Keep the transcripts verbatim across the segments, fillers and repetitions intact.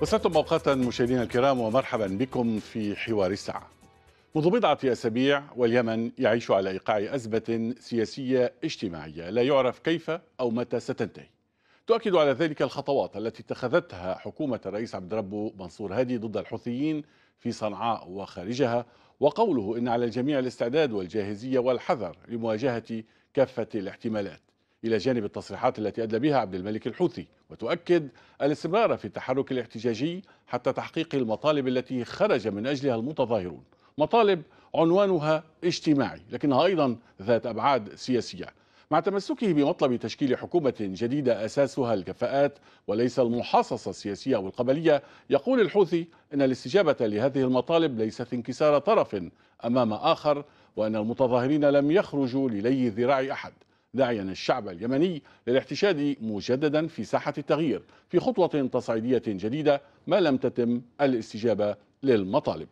وصلتم أوقاتا مشاهدينا الكرام، ومرحبا بكم في حوار الساعة. منذ بضعة أسابيع واليمن يعيش على إيقاع أزمة سياسية اجتماعية لا يعرف كيف أو متى ستنتهي. تؤكد على ذلك الخطوات التي اتخذتها حكومة الرئيس عبد الرب منصور هادي ضد الحوثيين في صنعاء وخارجها، وقوله إن على الجميع الاستعداد والجاهزية والحذر لمواجهة كافة الاحتمالات، إلى جانب التصريحات التي أدلى بها عبد الملك الحوثي، وتؤكد الاستمرار في التحرك الاحتجاجي حتى تحقيق المطالب التي خرج من أجلها المتظاهرون، مطالب عنوانها اجتماعي لكنها أيضا ذات أبعاد سياسية، مع تمسكه بمطلب تشكيل حكومة جديدة أساسها الكفاءات وليس المحاصصة السياسية والقبلية. يقول الحوثي إن الاستجابة لهذه المطالب ليست انكسار طرف أمام آخر، وأن المتظاهرين لم يخرجوا للي ذراع أحد، داعيا الشعب اليمني للاحتشاد مجددا في ساحة التغيير في خطوة تصعيدية جديدة ما لم تتم الاستجابة للمطالب.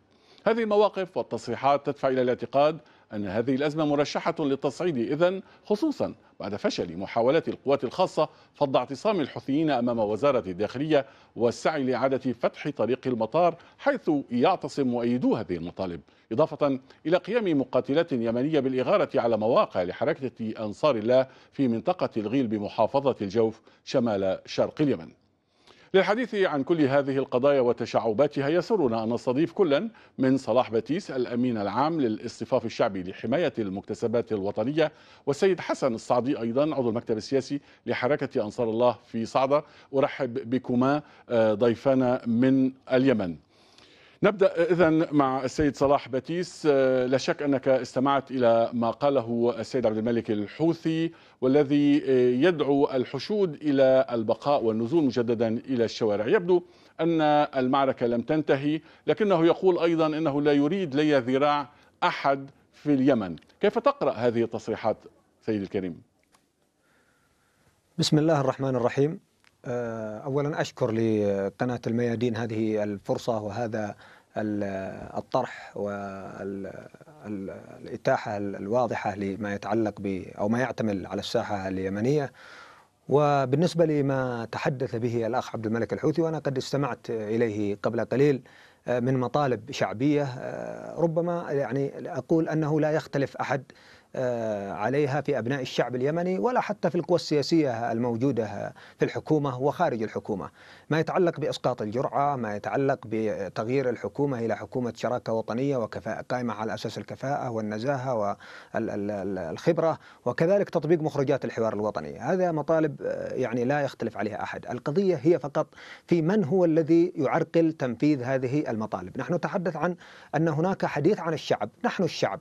هذه المواقف والتصريحات تدفع إلى الاعتقاد أن هذه الأزمة مرشحة للتصعيد إذن، خصوصا بعد فشل محاولات القوات الخاصة فض اعتصام الحوثيين أمام وزارة الداخلية والسعي لإعادة فتح طريق المطار حيث يعتصم مؤيدو هذه المطالب، إضافة إلى قيام مقاتلات يمنية بالإغارة على مواقع لحركة أنصار الله في منطقة الغيل بمحافظة الجوف شمال شرق اليمن. للحديث عن كل هذه القضايا وتشعباتها يسرنا أن نستضيف كلا من صلاح باتيس الأمين العام للإصطفاف الشعبي لحماية المكتسبات الوطنية، والسيد حسن الصعدي أيضا عضو المكتب السياسي لحركة أنصار الله في صعدة. أرحب بكما ضيفانا من اليمن. نبدأ إذن مع السيد صلاح باتيس. لا شك أنك استمعت إلى ما قاله السيد عبد الملك الحوثي، والذي يدعو الحشود إلى البقاء والنزول مجددا إلى الشوارع. يبدو أن المعركة لم تنتهي، لكنه يقول أيضا أنه لا يريد لي ذراع أحد في اليمن. كيف تقرأ هذه التصريحات سيد الكريم؟ بسم الله الرحمن الرحيم. أولا أشكر لقناة الميادين هذه الفرصة وهذا الطرح والإتاحة الواضحة لما يتعلق ب أو ما يعتمل على الساحة اليمنية. وبالنسبة لما تحدث به الأخ عبد الملك الحوثي، وأنا قد استمعت إليه قبل قليل، من مطالب شعبية ربما يعني أقول أنه لا يختلف أحد عليها في أبناء الشعب اليمني ولا حتى في القوى السياسية الموجودة في الحكومة وخارج الحكومة. ما يتعلق بإسقاط الجرعة، ما يتعلق بتغيير الحكومة إلى حكومة شراكة وطنية وكفاءة قائمة على أساس الكفاءة والنزاهة والخبرة، وكذلك تطبيق مخرجات الحوار الوطني. هذا مطالب يعني لا يختلف عليها أحد. القضية هي فقط في من هو الذي يعرقل تنفيذ هذه المطالب. نحن نتحدث عن أن هناك حديث عن الشعب، نحن الشعب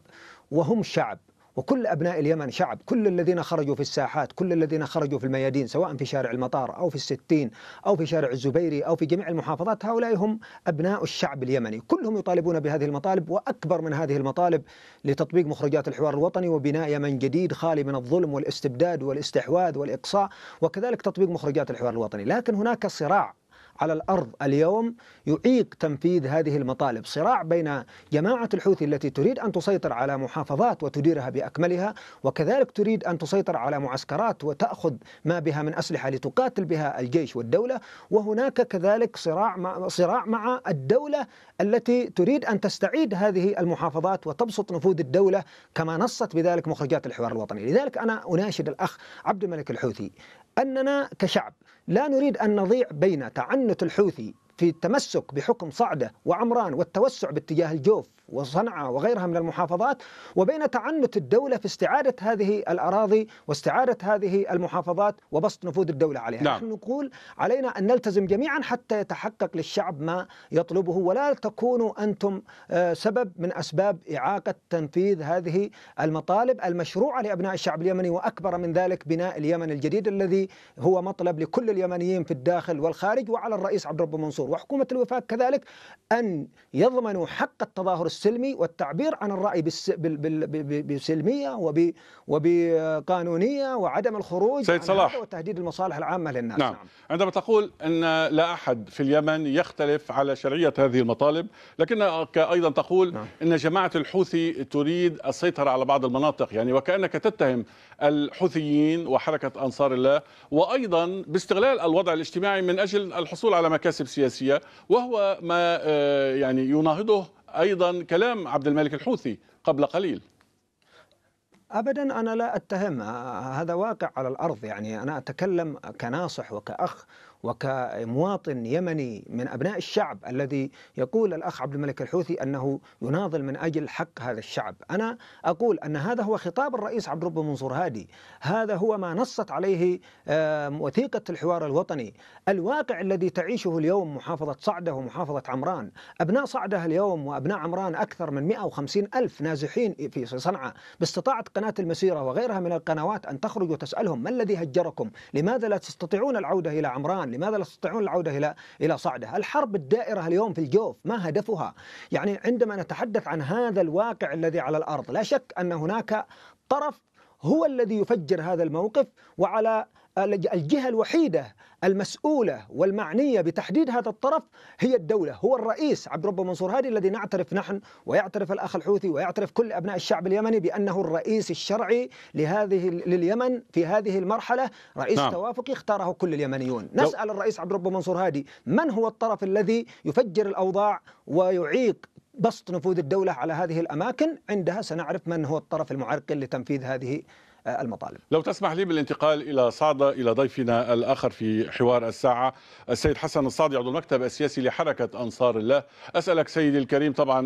وهم شعب، وكل أبناء اليمن شعب، كل الذين خرجوا في الساحات، كل الذين خرجوا في الميادين سواء في شارع المطار أو في الستين أو في شارع الزبيري أو في جميع المحافظات، هؤلاء هم أبناء الشعب اليمني، كلهم يطالبون بهذه المطالب، وأكبر من هذه المطالب لتطبيق مخرجات الحوار الوطني وبناء يمن جديد خالي من الظلم والاستبداد والاستحواذ والإقصاء، وكذلك تطبيق مخرجات الحوار الوطني. لكن هناك صراع على الأرض اليوم يعيق تنفيذ هذه المطالب، صراع بين جماعة الحوثي التي تريد أن تسيطر على محافظات وتديرها بأكملها، وكذلك تريد أن تسيطر على معسكرات وتأخذ ما بها من أسلحة لتقاتل بها الجيش والدولة، وهناك كذلك صراع مع, صراع مع الدولة التي تريد أن تستعيد هذه المحافظات وتبسط نفوذ الدولة كما نصت بذلك مخرجات الحوار الوطني. لذلك أنا أناشد الأخ عبد الملك الحوثي أننا كشعب لا نريد أن نضيع بين تعنت الحوثي في التمسك بحكم صعدة وعمران والتوسع باتجاه الجوف وصنعاء وغيرها من المحافظات، وبين تعنت الدولة في استعادة هذه الأراضي واستعادة هذه المحافظات وبسط نفوذ الدولة عليها. نعم. نحن نقول علينا أن نلتزم جميعا حتى يتحقق للشعب ما يطلبه، ولا تكونوا أنتم سبب من أسباب إعاقة تنفيذ هذه المطالب المشروعة لأبناء الشعب اليمني، وأكبر من ذلك بناء اليمن الجديد الذي هو مطلب لكل اليمنيين في الداخل والخارج، وعلى الرئيس عبد الرب منصور وحكومة الوفاق كذلك أن يضمنوا حق التظاهر السلمي والتعبير عن الرأي بسلمية وبقانونية وعدم الخروج عن هذا وتهديد المصالح العامة للناس. نعم. نعم. عندما تقول أن لا أحد في اليمن يختلف على شرعية هذه المطالب، لكنك أيضا تقول نعم. أن جماعة الحوثي تريد السيطرة على بعض المناطق، يعني وكأنك تتهم الحوثيين وحركة أنصار الله وأيضا باستغلال الوضع الاجتماعي من أجل الحصول على مكاسب سياسية، وهو ما يعني يناهضه أيضا كلام عبد الملك الحوثي قبل قليل. أبدا أنا لا أتهم، هذا واقع على الأرض، يعني أنا أتكلم كناصح وكأخ وكمواطن يمني من أبناء الشعب الذي يقول الأخ عبد الملك الحوثي أنه يناضل من أجل حق هذا الشعب. أنا أقول أن هذا هو خطاب الرئيس عبد الرب منصور هادي، هذا هو ما نصت عليه وثيقة الحوار الوطني. الواقع الذي تعيشه اليوم محافظة صعدة ومحافظة عمران، أبناء صعدة اليوم وأبناء عمران أكثر من مئة وخمسين ألف نازحين في صنعاء، باستطاعة قناة المسيرة وغيرها من القنوات أن تخرج وتسألهم ما الذي هجركم؟ لماذا لا تستطيعون العودة إلى عمران؟ لماذا لا تستطيعون العودة إلى إلى صعدة؟ الحرب الدائرة اليوم في الجوف ما هدفها؟ يعني عندما نتحدث عن هذا الواقع الذي على الأرض، لا شك أن هناك طرف هو الذي يفجر هذا الموقف، وعلى الجهة الوحيدة المسؤولة والمعنية بتحديد هذا الطرف هي الدولة، هو الرئيس عبد الرب منصور هادي الذي نعترف نحن ويعترف الأخ الحوثي ويعترف كل أبناء الشعب اليمني بأنه الرئيس الشرعي لهذه لليمن في هذه المرحلة، رئيس نعم. توافقي اختاره كل اليمنيون. نسأل الرئيس عبد الرب منصور هادي من هو الطرف الذي يفجر الأوضاع ويعيق بسط نفوذ الدولة على هذه الأماكن، عندها سنعرف من هو الطرف المعرقل لتنفيذ هذه المطالب. لو تسمح لي بالانتقال إلى صعدة إلى ضيفنا الآخر في حوار الساعة السيد حسن الصعدي عضو المكتب السياسي لحركة أنصار الله. أسألك سيدي الكريم، طبعا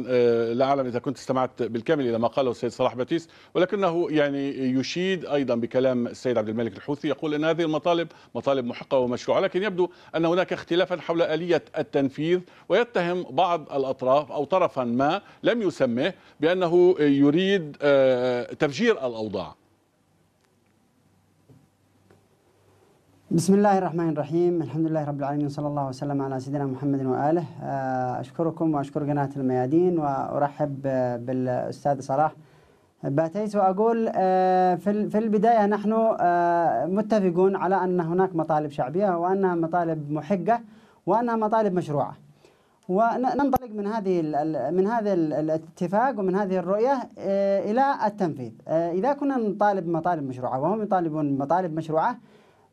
لا أعلم إذا كنت استمعت بالكامل إلى ما قاله السيد صلاح باتيس، ولكنه يعني يشيد أيضا بكلام السيد عبد الملك الحوثي، يقول أن هذه المطالب مطالب محقة ومشروعة، لكن يبدو أن هناك اختلافا حول آلية التنفيذ، ويتهم بعض الأطراف أو طرفا ما لم يسمه بأنه يريد تفجير الأوضاع. بسم الله الرحمن الرحيم، الحمد لله رب العالمين، صلى الله وسلم على سيدنا محمد وآله. أشكركم وأشكر قناة الميادين، وأرحب بالأستاذ صلاح باتيس، وأقول في البداية نحن متفقون على أن هناك مطالب شعبية وأنها مطالب محقة وأنها مطالب مشروعة، وننطلق من هذه من هذا الاتفاق ومن هذه الرؤية إلى التنفيذ. إذا كنا نطالب مطالب مشروعة وهم يطالبون مطالب مشروعة،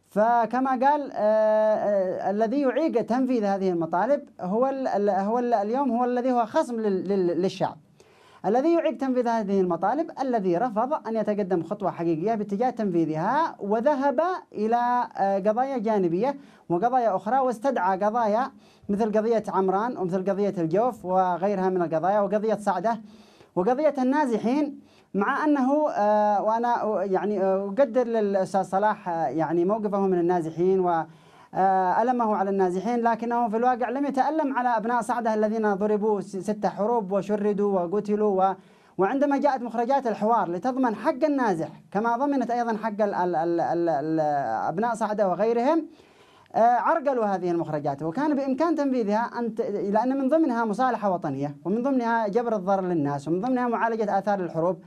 فكما قال آه الذي يعيق تنفيذ هذه المطالب هو ال هو ال اليوم هو الذي هو خصم للشعب. الذي يعيق تنفيذ هذه المطالب الذي رفض ان يتقدم خطوه حقيقيه باتجاه تنفيذها، وذهب الى آه قضايا جانبيه وقضايا اخرى، واستدعى قضايا مثل قضيه عمران ومثل قضيه الجوف وغيرها من القضايا وقضيه صعده وقضيه النازحين، مع أنه وأنا يعني أقدر للأستاذ صلاح يعني موقفه من النازحين وألمه على النازحين، لكنه في الواقع لم يتألم على أبناء صعدة الذين ضربوا ستة حروب وشردوا وقتلوا. وعندما جاءت مخرجات الحوار لتضمن حق النازح كما ضمنت أيضا حق أبناء صعدة وغيرهم، عرقلوا هذه المخرجات، وكان بإمكان تنفيذها أن ت... لأن من ضمنها مصالحة وطنية، ومن ضمنها جبر الضرر للناس، ومن ضمنها معالجة آثار الحروب.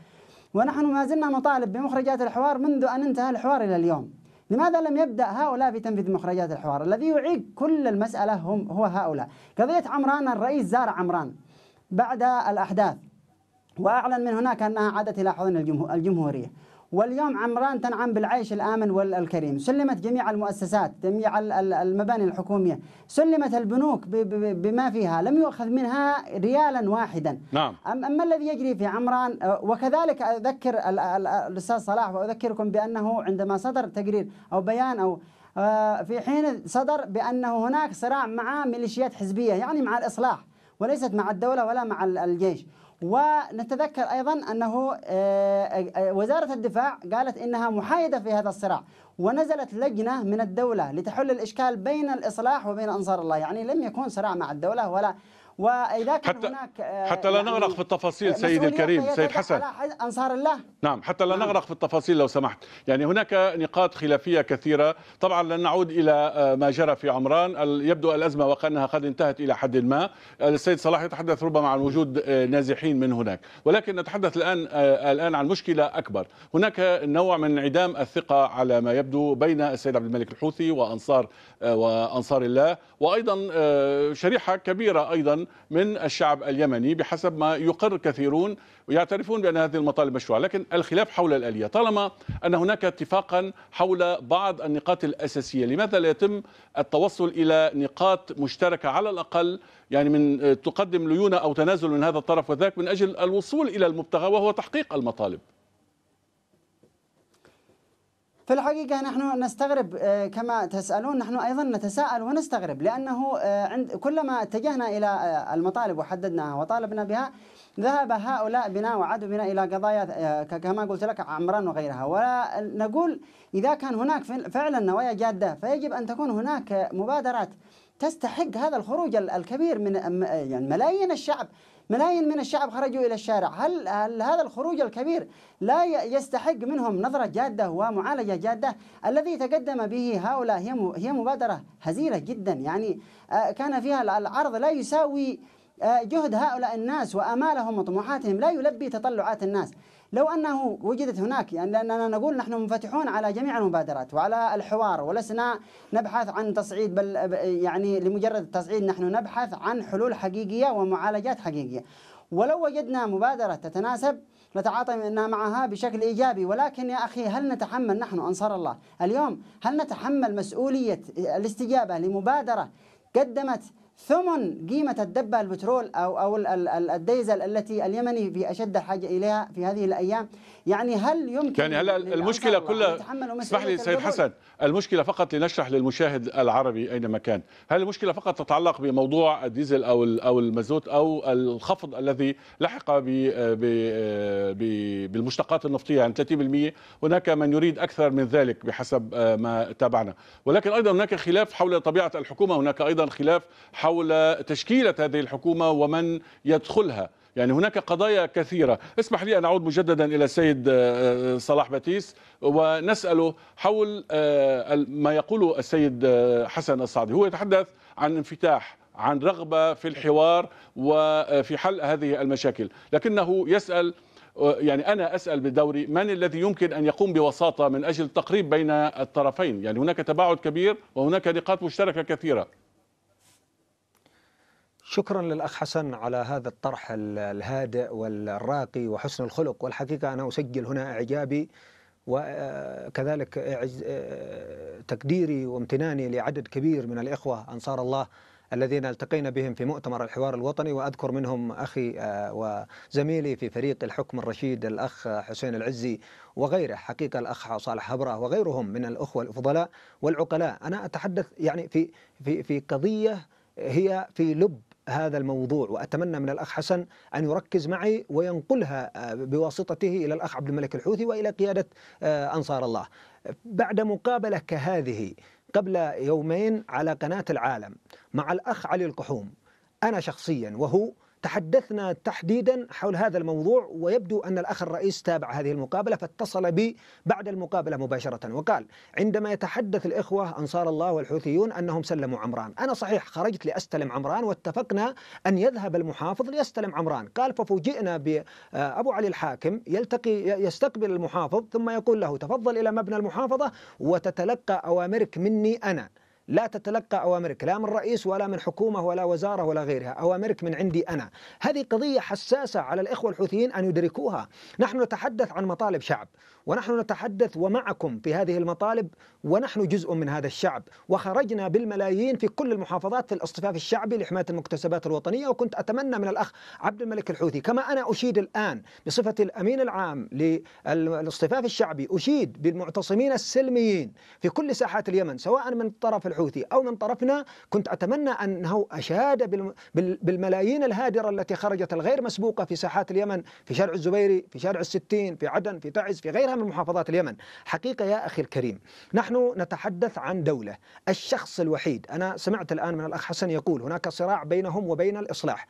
ونحن ما زلنا نطالب بمخرجات الحوار منذ أن انتهى الحوار إلى اليوم. لماذا لم يبدأ هؤلاء في تنفيذ مخرجات الحوار؟ الذي يعيق كل المسألة هم هو هؤلاء. قضية عمران، الرئيس زار عمران بعد الأحداث وأعلن من هناك أنها عادت إلى حضن الجمهورية، واليوم عمران تنعم بالعيش الآمن والكريم، سلمت جميع المؤسسات، جميع المباني الحكومية، سلمت البنوك بما فيها، لم يؤخذ منها ريالا واحدا. نعم. أما الذي يجري في عمران، وكذلك أذكر الأستاذ صلاح وأذكركم بأنه عندما صدر تقرير أو بيان أو في حين صدر بأنه هناك صراع مع ميليشيات حزبية، يعني مع الإصلاح وليست مع الدولة ولا مع الجيش. ونتذكر أيضا أنه وزارة الدفاع قالت إنها محايدة في هذا الصراع، ونزلت لجنة من الدولة لتحل الإشكال بين الإصلاح وبين أنصار الله، يعني لم يكن صراع مع الدولة ولا واذا كان حتى هناك حتى لا نغرق في التفاصيل سيدي الكريم سيد حسن انصار الله. نعم حتى لا نغرق في التفاصيل لو سمحت، يعني هناك نقاط خلافيه كثيره. طبعا لن نعود الى ما جرى في عمران، يبدو الازمه وكانها قد انتهت الى حد ما. السيد صلاح يتحدث ربما عن وجود نازحين من هناك، ولكن نتحدث الان الان عن مشكله اكبر. هناك نوع من انعدام الثقه على ما يبدو بين السيد عبد الملك الحوثي وانصار وانصار الله، وايضا شريحه كبيره ايضا من الشعب اليمني بحسب ما يقر كثيرون ويعترفون بأن هذه المطالب مشروعة، لكن الخلاف حول الآلية. طالما أن هناك اتفاقا حول بعض النقاط الأساسية، لماذا لا يتم التوصل إلى نقاط مشتركة على الأقل، يعني من تقدم ليونة أو تنازل من هذا الطرف وذاك من أجل الوصول إلى المبتغى وهو تحقيق المطالب؟ في الحقيقة نحن نستغرب كما تسألون، نحن أيضا نتساءل ونستغرب، لأنه عند كلما اتجهنا إلى المطالب وحددناها وطالبنا بها ذهب هؤلاء بنا وعادوا بنا إلى قضايا كما قلت لك عمران وغيرها. ونقول إذا كان هناك فعلا نوايا جادة فيجب أن تكون هناك مبادرات تستحق هذا الخروج الكبير من يعني ملايين الشعب، ملايين من الشعب خرجوا إلى الشارع. هل, هل هذا الخروج الكبير لا يستحق منهم نظرة جادة ومعالجة جادة؟ الذي تقدم به هؤلاء هي مبادرة هزيلة جدا، يعني كان فيها العرض لا يساوي جهد هؤلاء الناس وآمالهم وطموحاتهم، لا يلبي تطلعات الناس. لو أنه وجدت هناك، يعني لأننا نقول نحن منفتحون على جميع المبادرات وعلى الحوار، ولسنا نبحث عن تصعيد بل يعني لمجرد التصعيد، نحن نبحث عن حلول حقيقية ومعالجات حقيقية. ولو وجدنا مبادرة تتناسب لتعاطينا معها بشكل إيجابي، ولكن يا أخي هل نتحمل نحن أنصار الله اليوم، هل نتحمل مسؤولية الاستجابة لمبادرة قدمت ثمن قيمة الدبة البترول أو أو الديزل التي اليمني في أشد حاجة إليها في هذه الأيام؟ يعني هل يمكن يعني هلا المشكلة كلها، اسمح لي سيد حسن، المشكلة فقط لنشرح للمشاهد العربي أينما كان، هل المشكلة فقط تتعلق بموضوع الديزل أو أو المازوت أو الخفض الذي لحق ب ب ب بالمشتقات النفطية عن ثلاثين بالمئة؟ هناك من يريد أكثر من ذلك بحسب ما تابعنا، ولكن أيضا هناك خلاف حول طبيعة الحكومة، هناك أيضا خلاف حول تشكيلة هذه الحكومة ومن يدخلها، يعني هناك قضايا كثيرة. اسمح لي أن أعود مجددا إلى السيد صلاح باتيس ونسأله حول ما يقوله السيد حسن الصعدي. هو يتحدث عن انفتاح، عن رغبة في الحوار وفي حل هذه المشاكل، لكنه يسأل، يعني أنا أسأل بدوري، من الذي يمكن أن يقوم بوساطة من أجل التقريب بين الطرفين؟ يعني هناك تباعد كبير وهناك نقاط مشتركة كثيرة. شكرا للأخ حسن على هذا الطرح الهادئ والراقي وحسن الخلق، والحقيقة أنا أسجل هنا إعجابي وكذلك تقديري وامتناني لعدد كبير من الإخوة أنصار الله الذين التقينا بهم في مؤتمر الحوار الوطني، وأذكر منهم أخي وزميلي في فريق الحكم الرشيد الأخ حسين العزي وغيره، حقيقة الأخ صالح هبره وغيرهم من الأخوة الفضلاء والعقلاء. أنا أتحدث يعني في في في قضية هي في لب هذا الموضوع، وأتمنى من الأخ حسن أن يركز معي وينقلها بواسطته إلى الأخ عبد الملك الحوثي وإلى قيادة أنصار الله. بعد مقابلة كهذه قبل يومين على قناة العالم مع الأخ علي القحوم، أنا شخصيا وهو تحدثنا تحديدا حول هذا الموضوع، ويبدو أن الأخ الرئيس تابع هذه المقابلة فاتصل بي بعد المقابلة مباشرة وقال عندما يتحدث الإخوة أنصار الله والحوثيون أنهم سلموا عمران، أنا صحيح خرجت لأستلم عمران واتفقنا أن يذهب المحافظ ليستلم عمران، قال ففوجئنا بأبو علي الحاكم يلتقي يستقبل المحافظ ثم يقول له تفضل إلى مبنى المحافظة وتتلقى أوامرك مني أنا، لا تتلقى أوامرك لا من رئيس ولا من حكومة ولا وزارة ولا غيرها، أوامرك من عندي أنا. هذه قضية حساسة على الإخوة الحوثيين أن يدركوها. نحن نتحدث عن مطالب شعب، ونحن نتحدث ومعكم في هذه المطالب، ونحن جزء من هذا الشعب، وخرجنا بالملايين في كل المحافظات في الاصطفاف الشعبي لحماية المكتسبات الوطنية. وكنت أتمنى من الأخ عبد الملك الحوثي، كما أنا أشيد الآن بصفة الأمين العام للاصطفاف الشعبي، أشيد بالمعتصمين السلميين في كل ساحات اليمن سواء من الطرف الحوثي أو من طرفنا، كنت أتمنى أنه أشاد بالملايين الهادرة التي خرجت الغير مسبوقة في ساحات اليمن، في شارع الزبيري، في شارع الستين، في عدن، في تعز، في غيرها وغيرها من محافظات اليمن. حقيقة يا أخي الكريم، نحن نتحدث عن دولة، الشخص الوحيد، أنا سمعت الآن من الأخ حسن يقول هناك صراع بينهم وبين الإصلاح،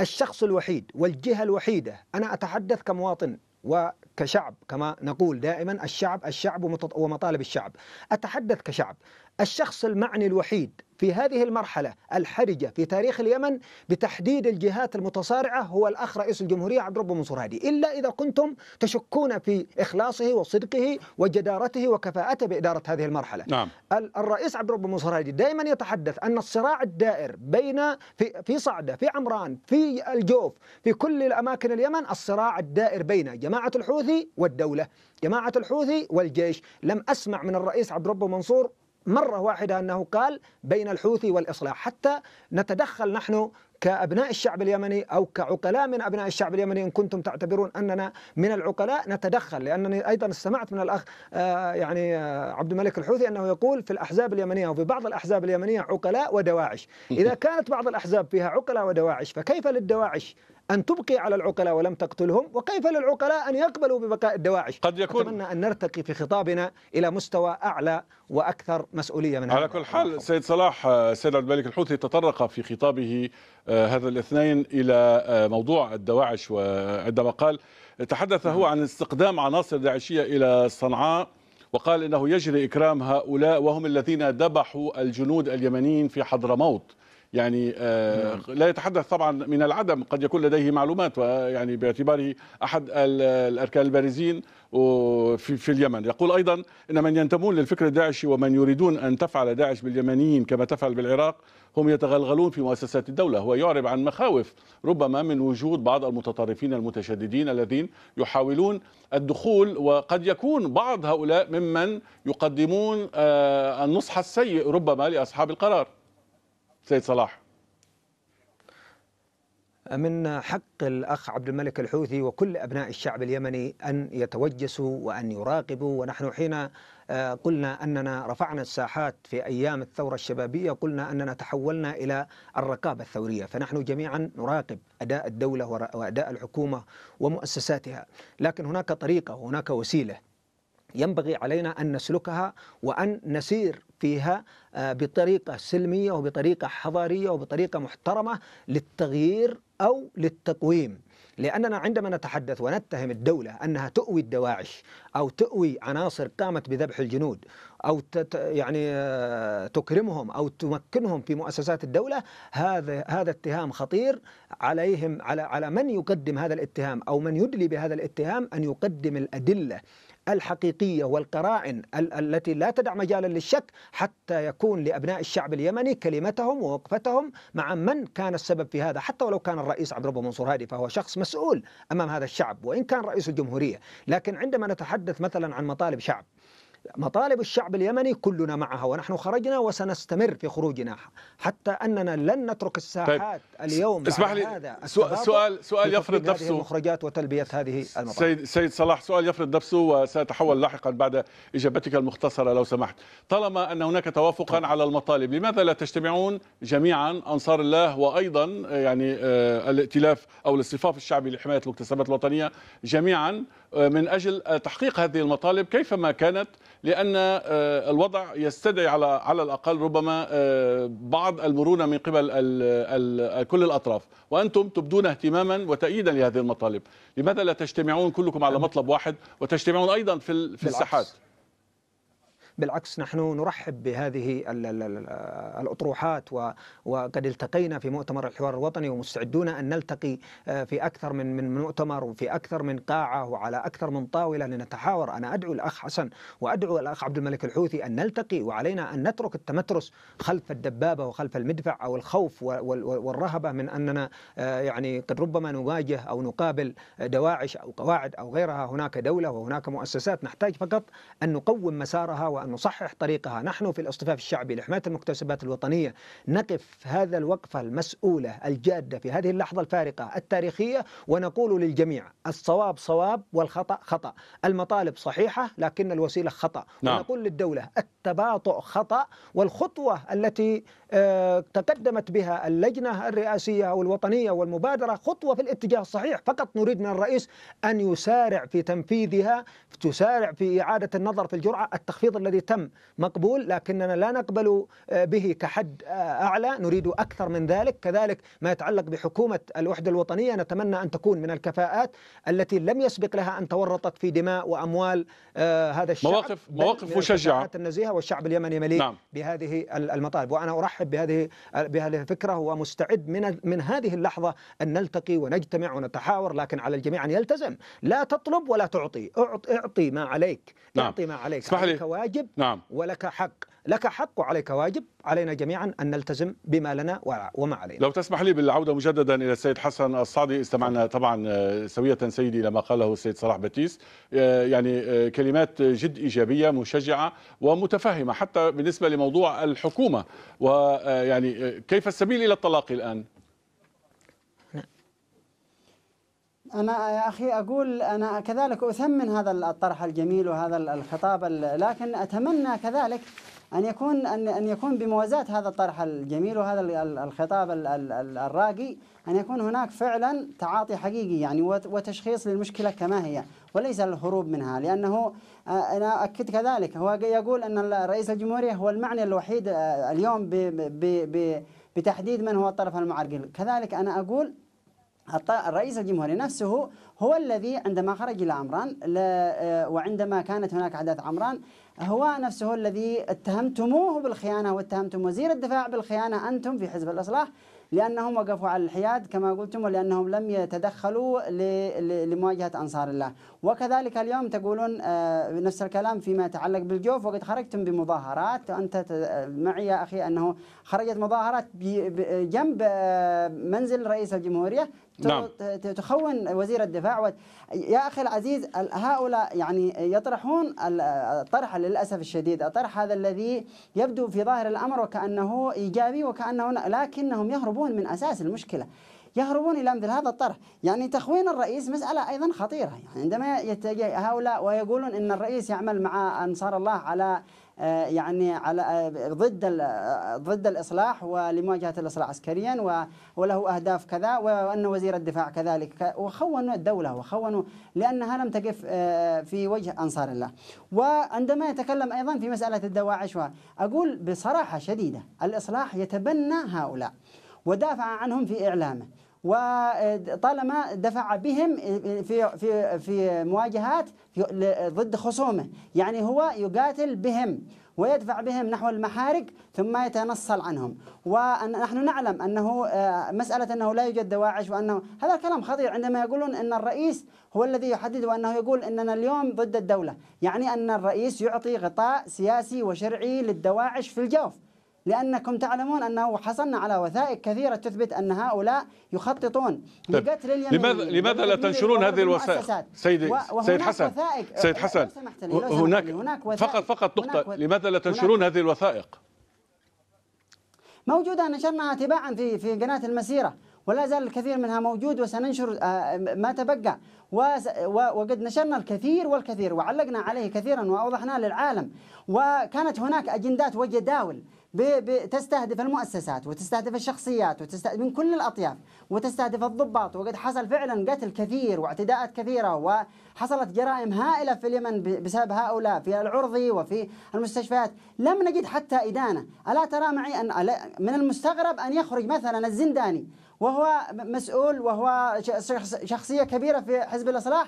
الشخص الوحيد والجهة الوحيدة، أنا أتحدث كمواطن وكشعب، كما نقول دائما الشعب الشعب ومطالب الشعب، أتحدث كشعب، الشخص المعني الوحيد في هذه المرحلة الحرجة في تاريخ اليمن بتحديد الجهات المتصارعة هو الأخ رئيس الجمهورية عبد الرب منصور هادي، إلا إذا كنتم تشكون في إخلاصه وصدقه وجدارته وكفاءته بإدارة هذه المرحلة. نعم. الرئيس عبد الرب منصور هادي دائما يتحدث أن الصراع الدائر بين في, في صعدة، في عمران، في الجوف، في كل الأماكن اليمن، الصراع الدائر بين جماعة الحوثي والدولة، جماعة الحوثي والجيش. لم أسمع من الرئيس عبد الرب منصور مرة واحدة أنه قال بين الحوثي والإصلاح، حتى نتدخل نحن كأبناء الشعب اليمني أو كعقلاء من أبناء الشعب اليمني، إن كنتم تعتبرون أننا من العقلاء نتدخل. لأنني أيضا استمعت من الأخ آه يعني آه عبد الملك الحوثي أنه يقول في الأحزاب اليمنية أو في بعض الأحزاب اليمنية عقلاء ودواعش. إذا كانت بعض الأحزاب فيها عقلاء ودواعش، فكيف للدواعش أن تبقي على العقلاء ولم تقتلهم، وكيف للعقلاء أن يقبلوا ببقاء الدواعش؟ قد يكون. أتمنى أن نرتقي في خطابنا إلى مستوى أعلى وأكثر مسؤولية من هذا. على كل حال سيد صلاح، سيد عبد الملك الحوثي تطرق في خطابه هذا الاثنين إلى موضوع الدواعش، وعندما قال تحدث هو عن استقدام عناصر داعشية إلى صنعاء، وقال إنه يجري إكرام هؤلاء وهم الذين ذبحوا الجنود اليمنيين في حضرموت. يعني لا يتحدث طبعا من العدم، قد يكون لديه معلومات، ويعني باعتباره أحد الأركان البارزين في اليمن. يقول أيضا أن من ينتمون للفكر الداعشي ومن يريدون أن تفعل داعش باليمنيين كما تفعل بالعراق هم يتغلغلون في مؤسسات الدولة. هو يعرب عن مخاوف ربما من وجود بعض المتطرفين المتشددين الذين يحاولون الدخول، وقد يكون بعض هؤلاء ممن يقدمون النصح السيء ربما لأصحاب القرار. سيد صلاح، من حق الأخ عبد الملك الحوثي وكل أبناء الشعب اليمني أن يتوجسوا وأن يراقبوا. ونحن حين قلنا أننا رفعنا الساحات في أيام الثورة الشبابية قلنا أننا تحولنا إلى الرقابة الثورية، فنحن جميعا نراقب أداء الدولة وأداء الحكومة ومؤسساتها. لكن هناك طريقة وهناك وسيلة ينبغي علينا أن نسلكها وأن نسير فيها بطريقة سلمية وبطريقة حضارية وبطريقة محترمة للتغيير أو للتقويم. لأننا عندما نتحدث ونتهم الدولة أنها تؤوي الدواعش أو تؤوي عناصر قامت بذبح الجنود أو يعني تكرمهم أو تمكنهم في مؤسسات الدولة، هذا هذا اتهام خطير عليهم. على على من يقدم هذا الاتهام أو من يدلي بهذا الاتهام أن يقدم الأدلة الحقيقية والقرائن التي لا تدع مجالا للشك، حتى يكون لأبناء الشعب اليمني كلمتهم ووقفتهم مع من كان السبب في هذا. حتى ولو كان الرئيس عبد الرب منصور هادي فهو شخص مسؤول أمام هذا الشعب، وإن كان رئيس الجمهورية. لكن عندما نتحدث مثلا عن مطالب شعب، مطالب الشعب اليمني كلنا معها، ونحن خرجنا وسنستمر في خروجنا حتى أننا لن نترك الساحات. طيب. اليوم اسمح لي هذا سؤال سؤال يفرض نفسه، المخرجات وتلبية هذه المطالب. سيد سيد صلاح، سؤال يفرض نفسه وسأتحول لاحقا بعد إجابتك المختصرة لو سمحت. طالما أن هناك توافقا على المطالب، لماذا لا تجتمعون جميعا أنصار الله وأيضا يعني الائتلاف أو الاصطفاف الشعبي لحماية المكتسبات الوطنية جميعا من أجل تحقيق هذه المطالب كيفما كانت؟ لأن الوضع يستدعي على على الأقل ربما بعض المرونة من قبل كل الأطراف، وأنتم تبدون اهتماما وتأييدا لهذه المطالب. لماذا لا تجتمعون كلكم على مطلب واحد وتجتمعون أيضا في في الساحات؟ بالعكس، نحن نرحب بهذه الأطروحات، وقد التقينا في مؤتمر الحوار الوطني ومستعدون أن نلتقي في أكثر من من مؤتمر وفي أكثر من قاعة وعلى أكثر من طاولة لنتحاور. أنا أدعو الأخ حسن وأدعو الأخ عبد الملك الحوثي أن نلتقي، وعلينا أن نترك التمترس خلف الدبابة وخلف المدفع أو الخوف والرهبة من أننا يعني قد ربما نواجه أو نقابل دواعش أو قواعد أو غيرها. هناك دولة وهناك مؤسسات، نحتاج فقط أن نقوم مسارها وأن نصحح طريقها. نحن في الاصطفاف الشعبي لحماية المكتسبات الوطنية نقف هذا الوقفة المسؤولة الجادة في هذه اللحظة الفارقة التاريخية، ونقول للجميع الصواب صواب والخطأ خطأ، المطالب صحيحة لكن الوسيلة خطأ. نعم. ونقول للدولة التباطؤ خطأ، والخطوة التي تقدمت بها اللجنة الرئاسية والوطنية والمبادرة خطوة في الاتجاه الصحيح، فقط نريد من الرئيس أن يسارع في تنفيذها، تسارع في إعادة النظر في الجرعة. التخفيض الذي تم مقبول لكننا لا نقبل به كحد أعلى، نريد أكثر من ذلك. كذلك ما يتعلق بحكومة الوحدة الوطنية نتمنى أن تكون من الكفاءات التي لم يسبق لها أن تورطت في دماء وأموال هذا الشعب، مواقف مواقف مشجعة النزيهة، والشعب اليمني مليء نعم. بهذه المطالب. وأنا أرحب بهذه بهذه الفكرة، ومستعد من من هذه اللحظة أن نلتقي ونجتمع ونتحاور، لكن على الجميع أن يلتزم، لا تطلب ولا تعطي، اعطي ما عليك، نعم. اعطي ما عليك، عليك واجب نعم. ولك حق، لك حق وعليك واجب، علينا جميعا أن نلتزم بما لنا وما علينا. لو تسمح لي بالعودة مجددا إلى السيد حسن الصعدي، استمعنا طبعا سوية سيدي لما قاله السيد صلاح باتيس، يعني كلمات جد إيجابية مشجعة ومتفهمة حتى بالنسبة لموضوع الحكومة، ويعني كيف السبيل إلى التلاقي الآن؟ أنا يا أخي أقول أنا كذلك أثمن هذا الطرح الجميل وهذا الخطاب، لكن أتمنى كذلك أن يكون أن يكون بموازاة هذا الطرح الجميل وهذا الخطاب الراقي أن يكون هناك فعلا تعاطي حقيقي يعني وتشخيص للمشكلة كما هي وليس الهروب منها، لأنه أنا أكد كذلك هو يقول أن رئيس الجمهورية هو المعني الوحيد اليوم بتحديد من هو الطرف المعرقل. كذلك أنا أقول الرئيس الجمهوري نفسه هو الذي عندما خرج إلى عمران وعندما كانت هناك أحداث عمران هو نفسه الذي اتهمتموه بالخيانة واتهمتم وزير الدفاع بالخيانة أنتم في حزب الإصلاح، لأنهم وقفوا على الحياد كما قلتم ولأنهم لم يتدخلوا لمواجهة أنصار الله. وكذلك اليوم تقولون نفس الكلام فيما يتعلق بالجوف، وقد خرجتم بمظاهرات، أنت معي يا أخي أنه خرجت مظاهرات جنب منزل رئيس الجمهورية نعم. تخون وزير الدفاع. يا أخي العزيز هؤلاء يعني يطرحون الطرح للأسف الشديد، الطرح هذا الذي يبدو في ظاهر الأمر وكأنه إيجابي وكأنه، لكنهم يهربون من أساس المشكلة، يهربون إلى مثل هذا الطرح. يعني تخوين الرئيس مسألة أيضا خطيرة، يعني عندما يتجه هؤلاء ويقولون أن الرئيس يعمل مع أنصار الله على يعني على ضد ضد الإصلاح ولمواجهة الإصلاح عسكريا وله أهداف كذا، وأن وزير الدفاع كذلك، وخونوا الدولة وخونوا لأنها لم تقف في وجه أنصار الله. وعندما يتكلم أيضا في مسألة الدواعش أقول بصراحة شديدة الإصلاح يتبنى هؤلاء ودافع عنهم في إعلامه، وطالما دفع بهم في في في مواجهات ضد خصومه، يعني هو يقاتل بهم ويدفع بهم نحو المحارق ثم يتنصل عنهم. ونحن نعلم أنه مسألة أنه لا يوجد دواعش وأنه هذا الكلام خطير، عندما يقولون أن الرئيس هو الذي يحدد وأنه يقول أننا اليوم ضد الدولة، يعني أن الرئيس يعطي غطاء سياسي وشرعي للدواعش في الجوف، لأنكم تعلمون أنه حصلنا على وثائق كثيرة تثبت أن هؤلاء يخططون لقتل اليمنيين. لماذا لماذا لا تنشرون هذه الوثائق سيدي سيد حسن سيد حسن هناك هناك فقط فقط نقطة، لماذا لا تنشرون هذه الوثائق؟ موجودة، نشرناها تباعا في في قناة المسيرة ولا زال الكثير منها موجود وسننشر ما تبقى، وقد نشرنا الكثير والكثير وعلقنا عليه كثيرا وأوضحنا للعالم. وكانت هناك أجندات وجداول تستهدف المؤسسات وتستهدف الشخصيات وتستهدف من كل الأطياف وتستهدف الضباط، وقد حصل فعلا قتل كثير واعتداءات كثيرة وحصلت جرائم هائلة في اليمن بسبب هؤلاء في العرضي وفي المستشفيات، لم نجد حتى إدانة. ألا ترى معي أن من المستغرب أن يخرج مثلا الزنداني وهو مسؤول وهو شخصية كبيرة في حزب الإصلاح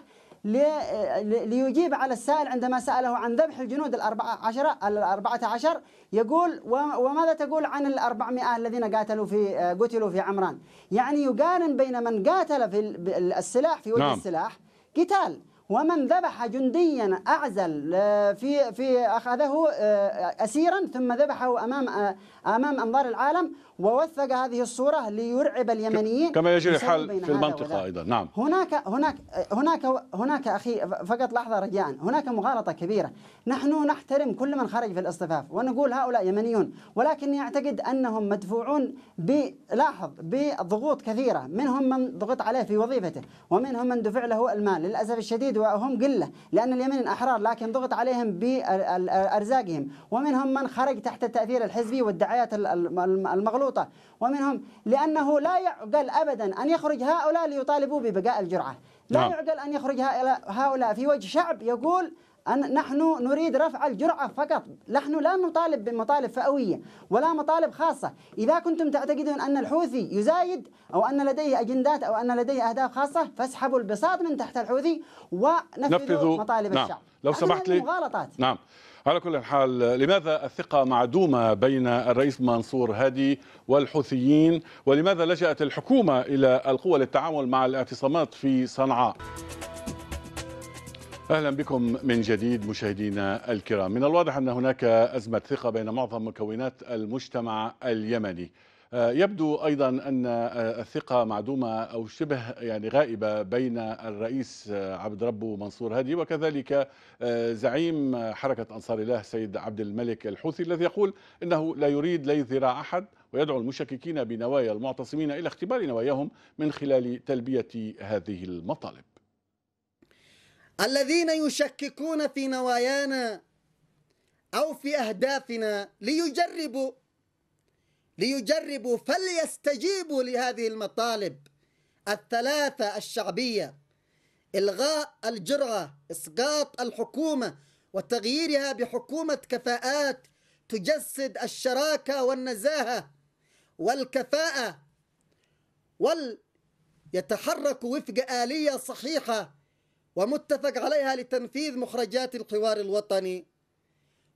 ليجيب على السائل عندما سأله عن ذبح الجنود الأربعة عشر الأربعة عشر يقول وماذا تقول عن الأربعمائة الذين قاتلوا في قتلوا في عمران؟ يعني يقارن بين من قاتل في السلاح في وجه نعم. السلاح قتال ومن ذبح جنديا أعزل في في أخذه أسيرا ثم ذبحه أمام أمام أنظار العالم ووثق هذه الصورة ليرعب اليمنيين كما يجري الحال في المنطقة أيضا. نعم هناك هناك هناك هناك أخي فقط لحظة رجاء، هناك مغالطة كبيرة. نحن نحترم كل من خرج في الاصطفاف ونقول هؤلاء يمنيون، ولكني أعتقد أنهم مدفوعون بلاحظ بضغوط كثيرة، منهم من ضغط عليه في وظيفته ومنهم من دفع له المال للأسف الشديد وهم قلة لأن اليمن أحرار لكن ضغط عليهم بأرزاقهم، ومنهم من خرج تحت التأثير الحزبي والدعايات المغلوطة، ومنهم لأنه لا يعقل أبدا أن يخرج هؤلاء ليطالبوا ببقاء الجرعة. لا يعقل أن يخرج هؤلاء في وجه شعب يقول أن نحن نريد رفع الجرعة فقط، نحن لا نطالب بمطالب فئوية ولا مطالب خاصة. إذا كنتم تعتقدون أن الحوثي يزايد أو أن لديه أجندات أو أن لديه أهداف خاصة فاسحبوا البساط من تحت الحوثي ونفذوا مطالب نعم. الشعب. لو سمحت لي مغالطات. نعم على كل حال، لماذا الثقة معدومة بين الرئيس منصور هادي والحوثيين، ولماذا لجأت الحكومة إلى القوى للتعامل مع الاعتصامات في صنعاء؟ أهلا بكم من جديد مشاهدينا الكرام. من الواضح أن هناك أزمة ثقة بين معظم مكونات المجتمع اليمني. يبدو أيضا أن الثقة معدومة أو شبه يعني غائبة بين الرئيس عبد الرب منصور هادي وكذلك زعيم حركة أنصار الله سيد عبد الملك الحوثي الذي يقول أنه لا يريد لي ذراع أحد، ويدعو المشككين بنوايا المعتصمين إلى اختبار نواياهم من خلال تلبية هذه المطالب. الذين يشككون في نوايانا أو في أهدافنا ليجربوا ليجربوا فليستجيبوا لهذه المطالب الثلاثة الشعبية: إلغاء الجرعة، إسقاط الحكومة وتغييرها بحكومة كفاءات تجسد الشراكة والنزاهة والكفاءة ويتحرك وفق آلية صحيحة ومتفق عليها لتنفيذ مخرجات الحوار الوطني.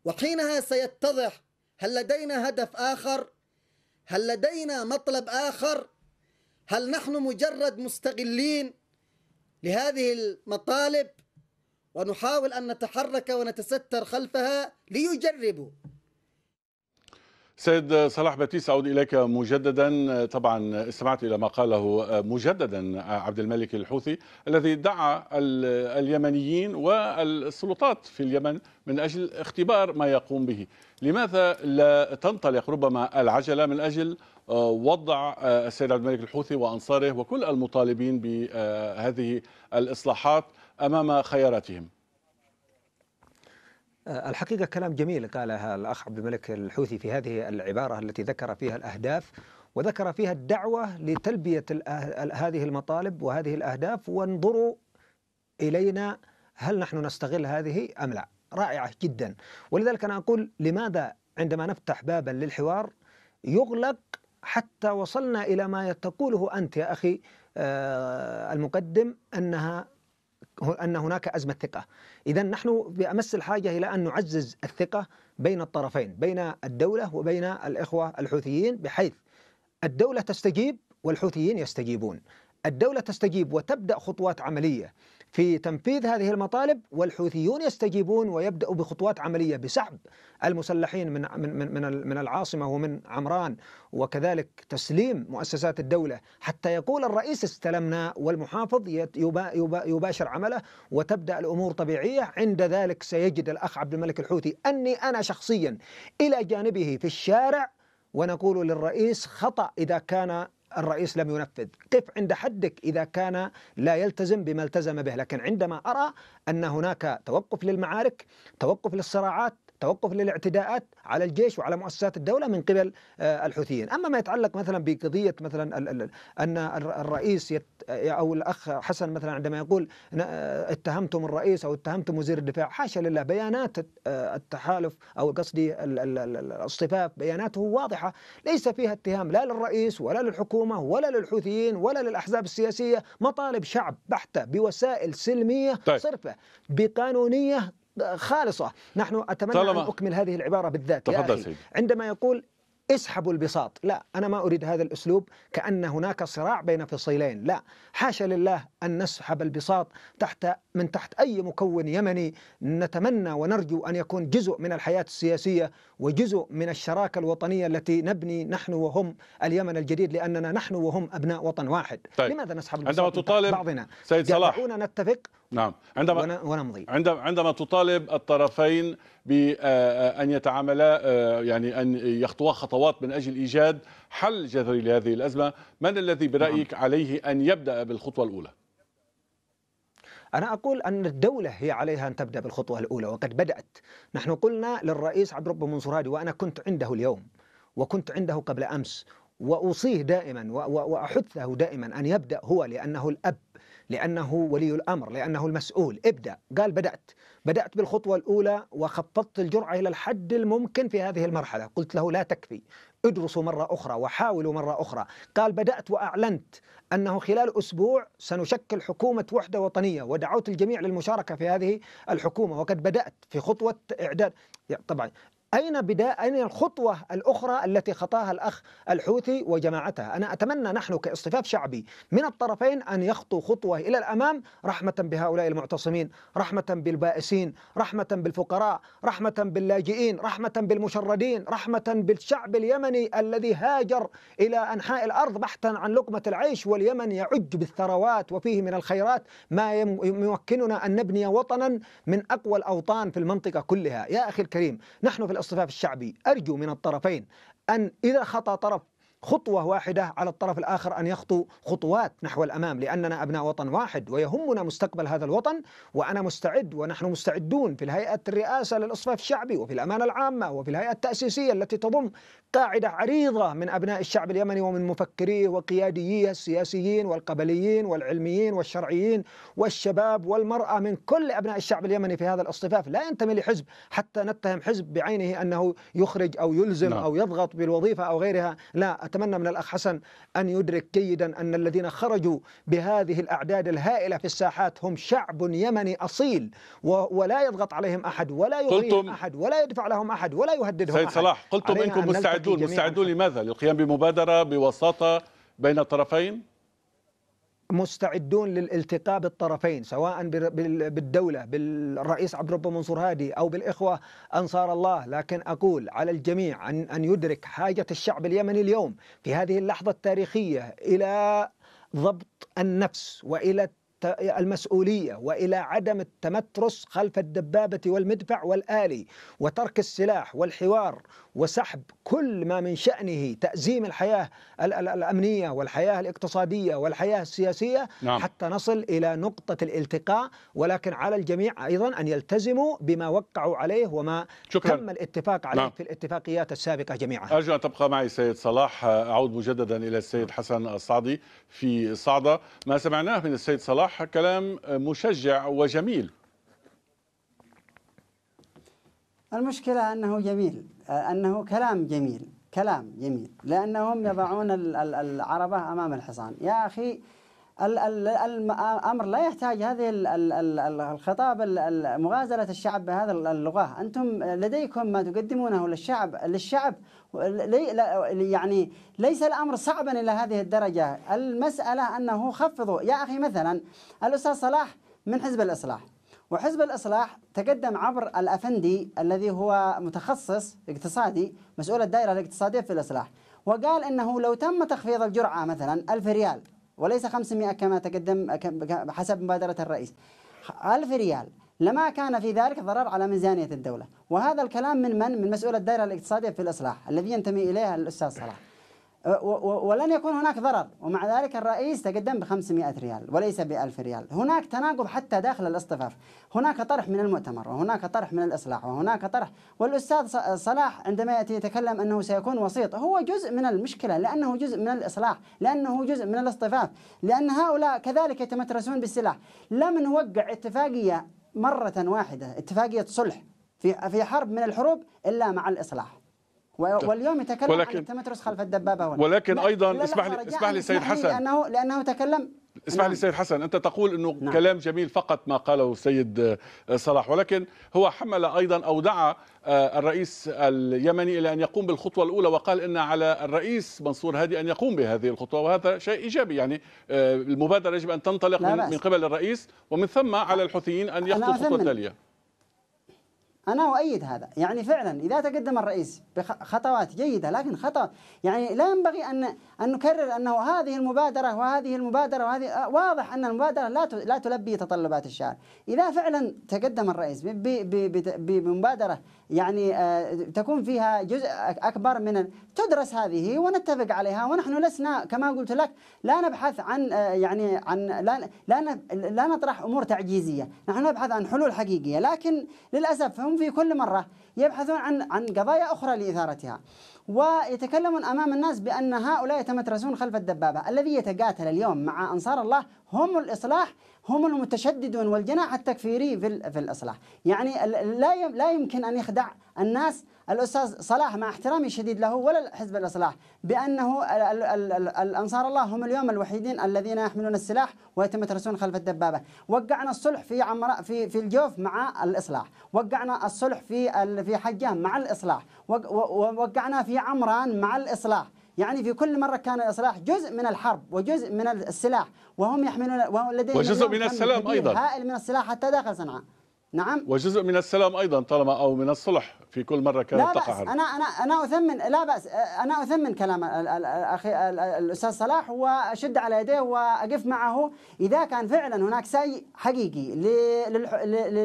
وحينها سيتضح هل لدينا هدف آخر؟ هل لدينا مطلب آخر؟ هل نحن مجرد مستغلين لهذه المطالب ونحاول أن نتحرك ونتستر خلفها ليجربوا؟ سيد صلاح باتيس أعود إليك مجددا. طبعا استمعت إلى ما قاله مجددا عبد الملك الحوثي الذي دعا اليمنيين والسلطات في اليمن من أجل اختبار ما يقوم به. لماذا لا تنطلق ربما العجلة من أجل وضع السيد عبد الملك الحوثي وأنصاره وكل المطالبين بهذه الإصلاحات أمام خياراتهم؟ الحقيقة كلام جميل قالها الأخ عبد الملك الحوثي في هذه العبارة التي ذكر فيها الأهداف وذكر فيها الدعوة لتلبية هذه المطالب وهذه الأهداف، وانظروا إلينا هل نحن نستغل هذه أم لا. رائعة جدا. ولذلك أنا أقول لماذا عندما نفتح بابا للحوار يغلق حتى وصلنا إلى ما تقوله أنت يا أخي المقدم أنها أن هناك أزمة ثقة. إذا نحن بأمس الحاجة إلى أن نعزز الثقة بين الطرفين، بين الدولة وبين الإخوة الحوثيين، بحيث الدولة تستجيب والحوثيين يستجيبون. الدولة تستجيب وتبدأ خطوات عملية في تنفيذ هذه المطالب، والحوثيون يستجيبون ويبدأوا بخطوات عملية بسحب المسلحين من من من من العاصمة ومن عمران، وكذلك تسليم مؤسسات الدولة حتى يقول الرئيس استلمنا والمحافظ يباشر عمله وتبدأ الأمور طبيعية. عند ذلك سيجد الأخ عبد الملك الحوثي أني أنا شخصيا إلى جانبه في الشارع ونقول للرئيس خطأ إذا كان الرئيس لم ينفذ، قف عند حدك إذا كان لا يلتزم بما التزم به. لكن عندما أرى أن هناك توقف للمعارك، توقف للصراعات، توقف للاعتداءات على الجيش وعلى مؤسسات الدولة من قبل الحوثيين. أما ما يتعلق مثلا بقضية مثلا أن الرئيس يت أو الأخ حسن مثلا عندما يقول اتهمتم الرئيس أو اتهمتم وزير الدفاع، حاشا لله. بيانات التحالف أو قصدي الاصطفاف بياناته واضحة، ليس فيها اتهام لا للرئيس ولا للحكومة ولا للحوثيين ولا للأحزاب السياسية. مطالب شعب بحتة بوسائل سلمية صرفة بقانونية خالصة. نحن أتمنى أن أكمل هذه العبارة بالذات يا أخي. عندما يقول اسحبوا البساط، لا أنا ما أريد هذا الأسلوب كأن هناك صراع بين فصيلين، لا حاشا لله أن نسحب البساط تحت من تحت أي مكون يمني نتمنى ونرجو أن يكون جزء من الحياة السياسية وجزء من الشراكة الوطنية التي نبني نحن وهم اليمن الجديد، لأننا نحن وهم أبناء وطن واحد. طيب. لماذا نسحب البساط عندما تطالب بعضنا؟ سيد صلاح نتفق نعم عندما ونمضي عندما عندما تطالب الطرفين بأن يتعاملا يعني أن يخطوا خطوات من أجل إيجاد حل جذري لهذه الأزمة، من الذي برأيك عليه أن يبدأ بالخطوة الأولى؟ أنا أقول أن الدولة هي عليها أن تبدأ بالخطوة الأولى وقد بدأت. نحن قلنا للرئيس عبد الرب منصور هادي، وأنا كنت عنده اليوم وكنت عنده قبل أمس وأوصيه دائما وأحثه دائما أن يبدأ هو، لأنه الأب، لأنه ولي الأمر، لأنه المسؤول. ابدأ. قال بدأت بدأت بالخطوة الأولى وخططت الجرعة إلى الحد الممكن في هذه المرحلة. قلت له لا تكفي، ادرسوا مرة أخرى وحاولوا مرة أخرى. قال بدأت وأعلنت أنه خلال أسبوع سنشكل حكومة وحدة وطنية، ودعوت الجميع للمشاركة في هذه الحكومة، وقد بدأت في خطوة إعداد. طبعا أين بداية أين الخطوة الأخرى التي خطاها الأخ الحوثي وجماعتها؟ أنا أتمنى نحن كاصطفاف شعبي من الطرفين أن يخطوا خطوة إلى الأمام، رحمة بهؤلاء المعتصمين، رحمة بالبائسين، رحمة بالفقراء، رحمة باللاجئين، رحمة بالمشردين، رحمة بالشعب اليمني الذي هاجر إلى أنحاء الأرض بحثا عن لقمة العيش، واليمن يعج بالثروات وفيه من الخيرات ما يمكننا أن نبني وطنا من أقوى الأوطان في المنطقة كلها. يا أخي الكريم، نحن في الاصطفاف الشعبي أرجو من الطرفين أن إذا خطى طرف خطوة واحدة على الطرف الآخر أن يخطو خطوات نحو الأمام، لأننا أبناء وطن واحد ويهمنا مستقبل هذا الوطن. وأنا مستعد ونحن مستعدون في الهيئة الرئاسة للإصطفاف الشعبي وفي الأمانة العامة وفي الهيئة التأسيسية التي تضم قاعدة عريضة من أبناء الشعب اليمني ومن مفكريه وقيادييه السياسيين والقبليين والعلميين والشرعيين والشباب والمرأة، من كل أبناء الشعب اليمني في هذا الاصطفاف. لا ينتمي لحزب حتى نتهم حزب بعينه أنه يخرج أو يلزم أو يضغط بالوظيفة أو غيرها، لا. أتمنى من الأخ حسن أن يدرك جيدا أن الذين خرجوا بهذه الأعداد الهائلة في الساحات هم شعب يمني أصيل، ولا يضغط عليهم أحد ولا يغريهم أحد ولا يدفع لهم أحد ولا يهددهم أحد. سيد صلاح، قلتم أنكم مستعدون مستعدون لماذا؟ للقيام بمبادرة بوساطة بين الطرفين؟ مستعدون للالتقاء بالطرفين، سواء بالدولة بالرئيس عبد الرب منصور هادي أو بالإخوة أنصار الله، لكن أقول على الجميع أن أن يدرك حاجة الشعب اليمني اليوم في هذه اللحظة التاريخية إلى ضبط النفس وإلى المسؤولية وإلى عدم التمترس خلف الدبابة والمدفع والآلي، وترك السلاح والحوار وسحب كل ما من شأنه تأزيم الحياة الأمنية والحياة الاقتصادية والحياة السياسية. نعم. حتى نصل إلى نقطة الالتقاء، ولكن على الجميع أيضا أن يلتزموا بما وقعوا عليه وما شكرا. تم الاتفاق عليه. نعم. في الاتفاقيات السابقة جميعا. أرجو أن تبقى معي سيد صلاح. أعود مجددا إلى السيد حسن الصعدي في صعدة. ما سمعناه من السيد صلاح كلام مشجع وجميل. المشكلة أنه جميل، أنه كلام جميل، كلام جميل، لأنهم يضعون العربة أمام الحصان. يا أخي الأمر لا يحتاج هذه الخطاب، مغازلة الشعب بهذا اللغة. أنتم لديكم ما تقدمونه للشعب للشعب يعني ليس الأمر صعبا إلى هذه الدرجة. المسألة أنه خفضوا. يا أخي مثلا الأستاذ صلاح من حزب الإصلاح، وحزب الإصلاح تقدم عبر الأفندي الذي هو متخصص اقتصادي مسؤول الدائرة الاقتصادية في الإصلاح، وقال أنه لو تم تخفيض الجرعة مثلا ألف ريال وليس خمسمائة كما تقدم حسب مبادرة الرئيس، ألف ريال لما كان في ذلك ضرر على ميزانية الدولة. وهذا الكلام من من؟ من مسؤول الدائرة الاقتصادية في الإصلاح الذي ينتمي إليها الأستاذ صلاح، ولن يكون هناك ضرر، ومع ذلك الرئيس تقدم ب خمسمائة ريال وليس ب ألف ريال. هناك تناقض حتى داخل الاصطفاف، هناك طرح من المؤتمر وهناك طرح من الإصلاح وهناك طرح، والأستاذ صلاح عندما يأتي يتكلم أنه سيكون وسيط، هو جزء من المشكلة، لأنه جزء من الإصلاح، لأنه جزء من الاصطفاف، لأن هؤلاء كذلك يتمترسون بالسلاح. لم نوقع اتفاقية مرة واحدة، اتفاقية صلح في في حرب من الحروب إلا مع الإصلاح، واليوم يتكلم ولكن عن التمترس خلف الدبابة هنا. ولكن أيضا اسمح لي اسمح لي سيد حسن، لأنه لأنه تكلم اسمح لي سيد حسن، أنت تقول أنه نعم. كلام جميل فقط ما قاله السيد صلاح، ولكن هو حمل أيضا أو دعا الرئيس اليمني إلى أن يقوم بالخطوة الأولى، وقال أن على الرئيس منصور هادي أن يقوم بهذه الخطوة، وهذا شيء إيجابي. يعني المبادرة يجب أن تنطلق من, من قبل الرئيس، ومن ثم على الحوثيين أن يخطوا الخطوة التالية. أنا أؤيد هذا، يعني فعلا إذا تقدم الرئيس بخطوات جيدة، لكن خطوة يعني لا ينبغي أن أن نكرر أنه هذه المبادرة وهذه المبادرة وهذه، واضح أن المبادرة لا لا تلبي تطلبات الشارع. إذا فعلا تقدم الرئيس بمبادرة يعني تكون فيها جزء أكبر من، تدرس هذه ونتفق عليها، ونحن لسنا كما قلت لك لا نبحث عن يعني عن لا لا لا نطرح أمور تعجيزية، نحن نبحث عن حلول حقيقية، لكن للأسف هم في كل مرة يبحثون عن عن قضايا أخرى لإثارتها، ويتكلمون أمام الناس بأن هؤلاء يتمترسون خلف الدبابة. الذي يتقاتل اليوم مع أنصار الله هم الإصلاح، هم المتشددون والجناح التكفيري في في الإصلاح. يعني لا لا يمكن أن يخدع الناس الأستاذ صلاح، مع احترامي الشديد له ولا حزب الإصلاح، بأنه الأنصار الله هم اليوم الوحيدين الذين يحملون السلاح ويتمترسون خلف الدبابة. وقعنا الصلح في عمر في في الجوف مع الإصلاح، وقعنا الصلح في في حجام مع الإصلاح، وقعنا في عمران مع الإصلاح. يعني في كل مرة كان الإصلاح جزء من الحرب وجزء من السلاح، وهم يحملون ولديهم وجزء من السلام أيضا، هائل من السلاح حتى داخل صنعاء. نعم، وجزء من السلام ايضا طالما او من الصلح في كل مره كانت تقع. انا انا انا اثمن، لا بأس، انا اثمن كلام الاخ الاستاذ صلاح واشد على يديه واقف معه اذا كان فعلا هناك سعي حقيقي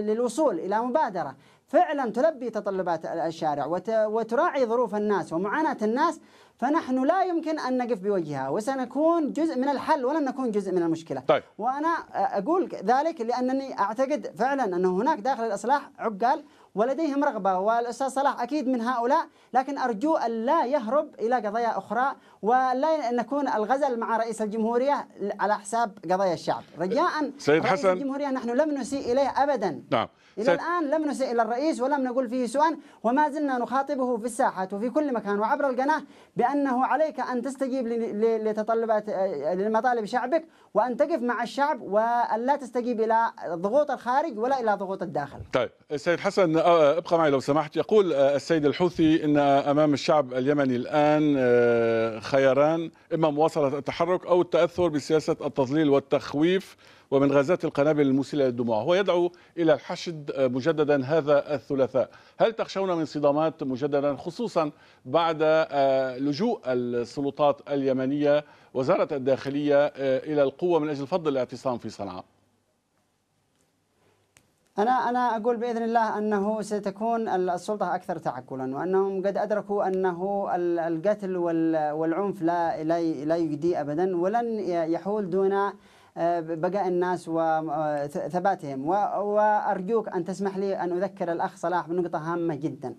للوصول الى مبادره فعلا تلبي تطلبات الشارع وتراعي ظروف الناس ومعاناه الناس، فنحن لا يمكن أن نقف بوجهها، وسنكون جزء من الحل ولن نكون جزء من المشكلة. طيب. وأنا أقول ذلك لأنني أعتقد فعلا أن هناك داخل الإصلاح عقال ولديهم رغبة، والأستاذ صلاح أكيد من هؤلاء، لكن أرجو أن لا يهرب إلى قضايا أخرى، ولا نكون الغزل مع رئيس الجمهورية على حساب قضايا الشعب. رجاء سيد رئيس حسن. الجمهورية نحن لم نسيء إليه أبدا. نعم. إلى سيد... الآن لم نسيء إلى الرئيس ولم نقول فيه سؤال، وما زلنا نخاطبه في الساحات وفي كل مكان وعبر القناة بأنه عليك أن تستجيب لتطلبات لمطالب شعبك، وأن تقف مع الشعب، وأن لا تستجيب إلى ضغوط الخارج ولا إلى ضغوط الداخل. طيب سيد حسن ابقى معي لو سمحت. يقول السيد الحوثي إن أمام الشعب اليمني الآن خياران، إما مواصلة التحرك أو التأثر بسياسة التضليل والتخويف ومن غازات القنابل المسيلة للدموع. هو يدعو إلى الحشد مجددا هذا الثلاثاء. هل تخشون من صدامات مجددا، خصوصا بعد لجوء السلطات اليمنية وزارة الداخلية إلى القوة من أجل فض الاعتصام في صنعاء؟ أنا أنا أقول بإذن الله أنه ستكون السلطة أكثر تعقلا، وأنهم قد أدركوا أنه القتل والعنف لا لا يجدي أبدا، ولن يحول دون بقاء الناس وثباتهم. وأرجوك أن تسمح لي أن أذكر الأخ صلاح بنقطة هامة جدا.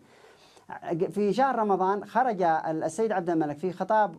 في شهر رمضان خرج السيد عبد الملك في خطاب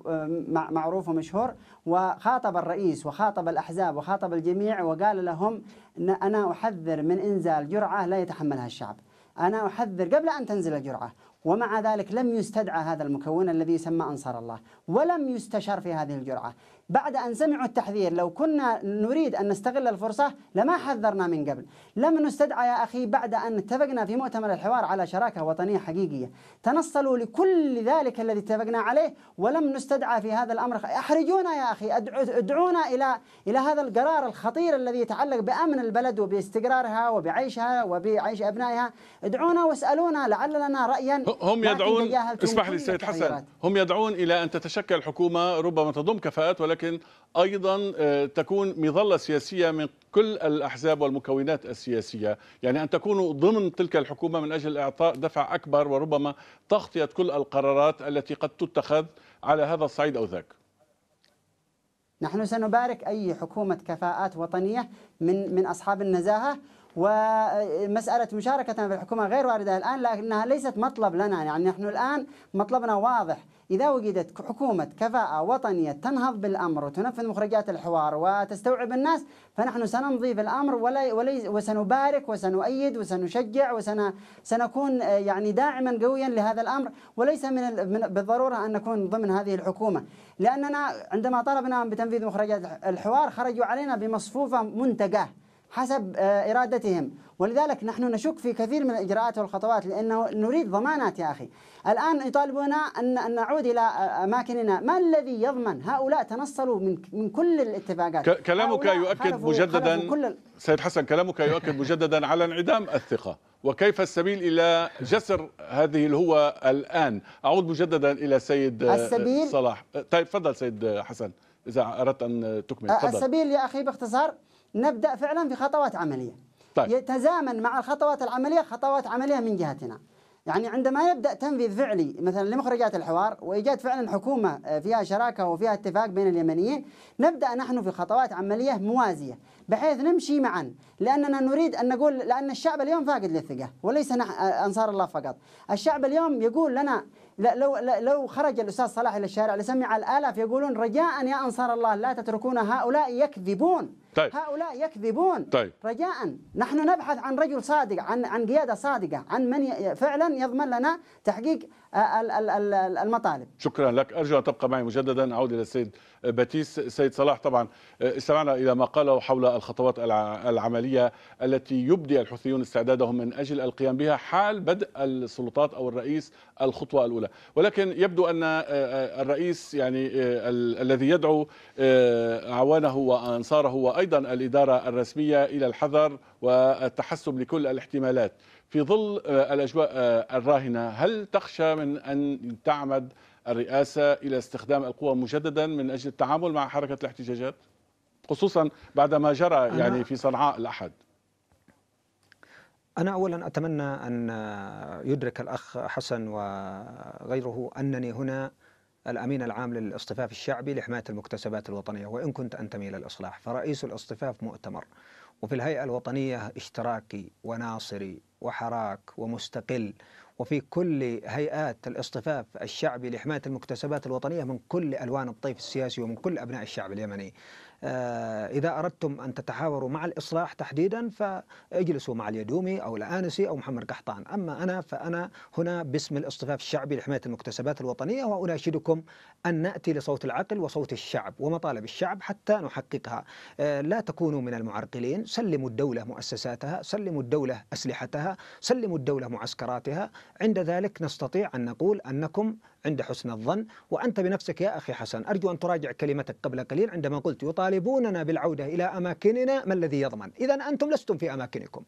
معروف ومشهور، وخاطب الرئيس وخاطب الأحزاب وخاطب الجميع، وقال لهم أنا أحذر من إنزال جرعة لا يتحملها الشعب، أنا أحذر قبل أن تنزل الجرعة. ومع ذلك لم يستدعى هذا المكون الذي يسمى أنصار الله، ولم يستشار في هذه الجرعة بعد أن سمعوا التحذير. لو كنا نريد أن نستغل الفرصة لما حذرنا من قبل. لم نستدعى يا أخي بعد أن اتفقنا في مؤتمر الحوار على شراكة وطنية حقيقية، تنصلوا لكل ذلك الذي اتفقنا عليه ولم نستدعى في هذا الأمر. أحرجونا يا أخي، ادعونا إلى إلى هذا القرار الخطير الذي يتعلق بأمن البلد وباستقرارها وبعيشها وبعيش أبنائها. ادعونا واسألونا لعل لنا رأيا. هم يدعون، اسمح لي سيد حسن، هم يدعون إلى أن تتشكل حكومة ربما تضم كفاءات، ولكن لكن أيضا تكون مظلة سياسية من كل الأحزاب والمكونات السياسية، يعني أن تكونوا ضمن تلك الحكومة من أجل إعطاء دفع أكبر وربما تغطية كل القرارات التي قد تتخذ على هذا الصعيد أو ذاك. نحن سنبارك أي حكومة كفاءات وطنية من من أصحاب النزاهة، ومسألة مشاركتنا في الحكومة غير واردة الآن، لكنها ليست مطلب لنا. يعني نحن الآن مطلبنا واضح، إذا وجدت حكومة كفاءة وطنية تنهض بالأمر وتنفذ مخرجات الحوار وتستوعب الناس، فنحن سنمضي بالأمر ولا ولي وسنبارك وسنؤيد وسنشجع وسنكون يعني داعما قويا لهذا الأمر، وليس من بالضرورة أن نكون ضمن هذه الحكومة، لأننا عندما طلبنا بتنفيذ مخرجات الحوار خرجوا علينا بمصفوفة منتجة حسب إرادتهم، ولذلك نحن نشك في كثير من الإجراءات والخطوات، لأنه نريد ضمانات يا أخي. الآن يطالبونا أن نعود إلى أماكننا، ما الذي يضمن؟ هؤلاء تنصلوا من من كل الاتفاقات. كلامك يؤكد مجددا سيد حسن، كلامك يؤكد مجددا على انعدام الثقة وكيف السبيل إلى جسر هذه الهوة الآن. أعود مجددا إلى سيد صلاح. طيب تفضل سيد حسن إذا أردت أن تكمل. فضل. السبيل يا أخي باختصار، نبدأ فعلا في خطوات عملية. طيب. يتزامن مع الخطوات العملية خطوات عملية من جهتنا، يعني عندما يبدأ تنفيذ فعلي مثلا لمخرجات الحوار وإيجاد فعلا حكومة فيها شراكة وفيها اتفاق بين اليمنيين، نبدأ نحن في خطوات عملية موازية بحيث نمشي معا، لأننا نريد أن نقول، لأن الشعب اليوم فاقد للثقة وليس أنصار الله فقط. الشعب اليوم يقول لنا، لو لو خرج الأستاذ صلاح إلى الشارع لسمع الآلاف يقولون رجاء يا أنصار الله لا تتركون هؤلاء يكذبون. طيب. هؤلاء يكذبون. طيب. رجاء، نحن نبحث عن رجل صادق، عن عن قيادة صادقة، عن من فعلا يضمن لنا تحقيق المطالب. شكرا لك، أرجو أن تبقى معي مجددا. أعود إلى السيد باتيس. سيد صلاح، طبعا استمعنا إلى ما قاله حول الخطوات العملية التي يبدي الحوثيون استعدادهم من أجل القيام بها حال بدء السلطات أو الرئيس الخطوة الأولى، ولكن يبدو أن الرئيس يعني الذي يدعو أعوانه وأنصاره وأيضا الإدارة الرسمية إلى الحذر والتحسب لكل الاحتمالات في ظل الأجواء الراهنة. هل تخشى من أن تعمد الرئاسة إلى استخدام القوى مجددا من أجل التعامل مع حركة الاحتجاجات، خصوصا بعد ما جرى يعني في صنعاء الأحد؟ أنا أولا أتمنى أن يدرك الأخ حسن وغيره أنني هنا الأمين العام للإصطفاف الشعبي لحماية المكتسبات الوطنية، وإن كنت أنتمي إلى الإصلاح، فرئيس الإصطفاف مؤتمر، وفي الهيئة الوطنية اشتراكي وناصري وحراك ومستقل، وفي كل هيئات الاصطفاف الشعبي لحماية المكتسبات الوطنية من كل ألوان الطيف السياسي ومن كل أبناء الشعب اليمني. إذا أردتم أن تتحاوروا مع الإصلاح تحديدا فاجلسوا مع اليدومي أو الانسي أو محمد قحطان، أما أنا فأنا هنا باسم الاصطفاف الشعبي لحماية المكتسبات الوطنية، وأناشدكم أن نأتي لصوت العقل وصوت الشعب ومطالب الشعب حتى نحققها. لا تكونوا من المعرقلين، سلموا الدولة مؤسساتها، سلموا الدولة أسلحتها، سلموا الدولة معسكراتها، عند ذلك نستطيع أن نقول أنكم عند حسن الظن. وأنت بنفسك يا أخي حسن أرجو أن تراجع كلمتك قبل قليل عندما قلت يطالبوننا بالعودة إلى أماكننا، ما الذي يضمن؟ إذا أنتم لستم في أماكنكم.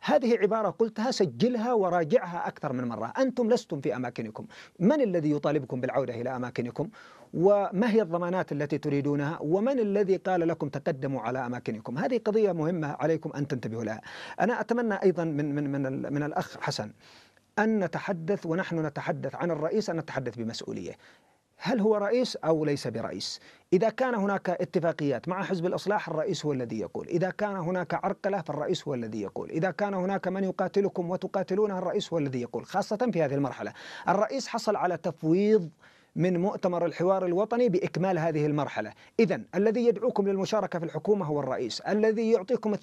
هذه عبارة قلتها، سجلها وراجعها أكثر من مرة، أنتم لستم في أماكنكم. من الذي يطالبكم بالعودة إلى أماكنكم؟ وما هي الضمانات التي تريدونها؟ ومن الذي قال لكم تقدموا على أماكنكم؟ هذه قضية مهمة عليكم أن تنتبهوا لها. أنا أتمنى أيضا من من من, من الأخ حسن أن نتحدث، ونحن نتحدث عن الرئيس، أن نتحدث بمسؤولية. هل هو رئيس أو ليس برئيس؟ إذا كان هناك اتفاقيات مع حزب الإصلاح الرئيس هو الذي يقول، إذا كان هناك عرقلة فالرئيس هو الذي يقول، إذا كان هناك من يقاتلكم وتقاتلونه الرئيس هو الذي يقول، خاصة في هذه المرحلة. الرئيس حصل على تفويض من مؤتمر الحوار الوطني بإكمال هذه المرحلة، إذن الذي يدعوكم للمشاركة في الحكومة هو الرئيس، الذي يعطيكم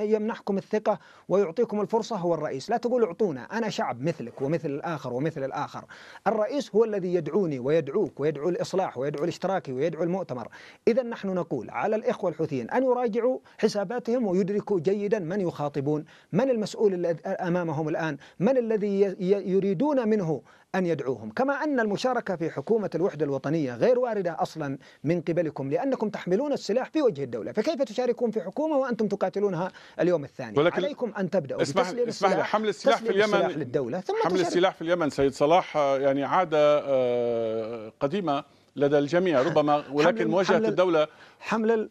يمنحكم الثقة ويعطيكم الفرصة هو الرئيس، لا تقول اعطونا أنا شعب مثلك ومثل الآخر ومثل الآخر، الرئيس هو الذي يدعوني ويدعوك ويدعو الإصلاح ويدعو الاشتراكي ويدعو المؤتمر، إذن نحن نقول على الإخوة الحوثيين أن يراجعوا حساباتهم ويدركوا جيدا من يخاطبون، من المسؤول أمامهم الآن، من الذي يريدون منه أن يدعوهم. كما أن المشاركة في حكومة الوحدة الوطنية غير واردة أصلا من قبلكم، لأنكم تحملون السلاح في وجه الدولة، فكيف تشاركون في حكومة وأنتم تقاتلونها اليوم الثاني؟ ولكن عليكم أن تبدأوا بتسليم السلاح، حمل السلاح في اليمن للدولة، ثم حمل السلاح في اليمن سيد صلاح يعني عادة قديمة لدى الجميع ربما، ولكن مواجهة الدولة حمل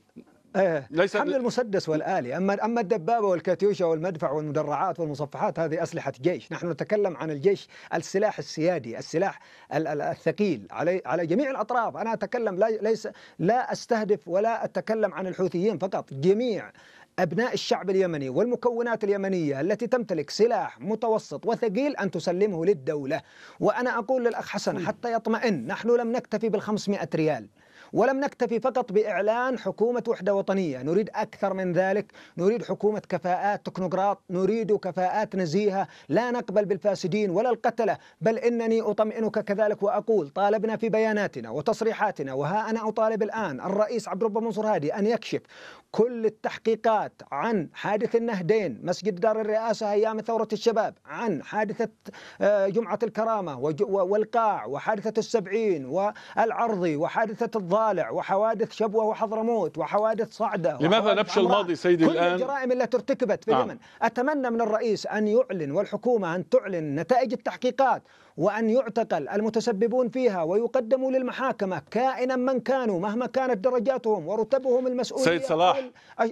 ليس حمل المسدس والآلي، أما أما الدبابة والكاتيوشا والمدفع والمدرعات والمصفحات هذه أسلحة جيش، نحن نتكلم عن الجيش، السلاح السيادي، السلاح الثقيل على على جميع الأطراف. أنا أتكلم لا ليس لا أستهدف ولا أتكلم عن الحوثيين فقط، جميع أبناء الشعب اليمني والمكونات اليمنية التي تمتلك سلاح متوسط وثقيل أن تسلمه للدولة. وأنا أقول للأخ حسن حتى يطمئن، نحن لم نكتفي بالخمسمائة ريال ولم نكتفي فقط بإعلان حكومة وحدة وطنية، نريد أكثر من ذلك، نريد حكومة كفاءات تكنوقراط، نريد كفاءات نزيهة، لا نقبل بالفاسدين ولا القتلة. بل إنني أطمئنك كذلك وأقول طالبنا في بياناتنا وتصريحاتنا، وها أنا أطالب الآن الرئيس عبد الرب منصور هادي أن يكشف كل التحقيقات عن حادث النهدين، مسجد دار الرئاسة أيام ثورة الشباب، عن حادثة جمعة الكرامة والقاع وحادثة السبعين والعرضي وحادثة الضالع وحوادث شبوة وحضرموت وحوادث صعدة. لماذا نفشل الماضي سيدي الآن؟ كل الجرائم التي ارتكبت في اليمن. آه. أتمنى من الرئيس أن يعلن والحكومة أن تعلن نتائج التحقيقات وأن يعتقل المتسببون فيها ويقدموا للمحاكمة كائنا من كانوا مهما كانت درجاتهم ورتبهم المسؤولية. سيد صلاح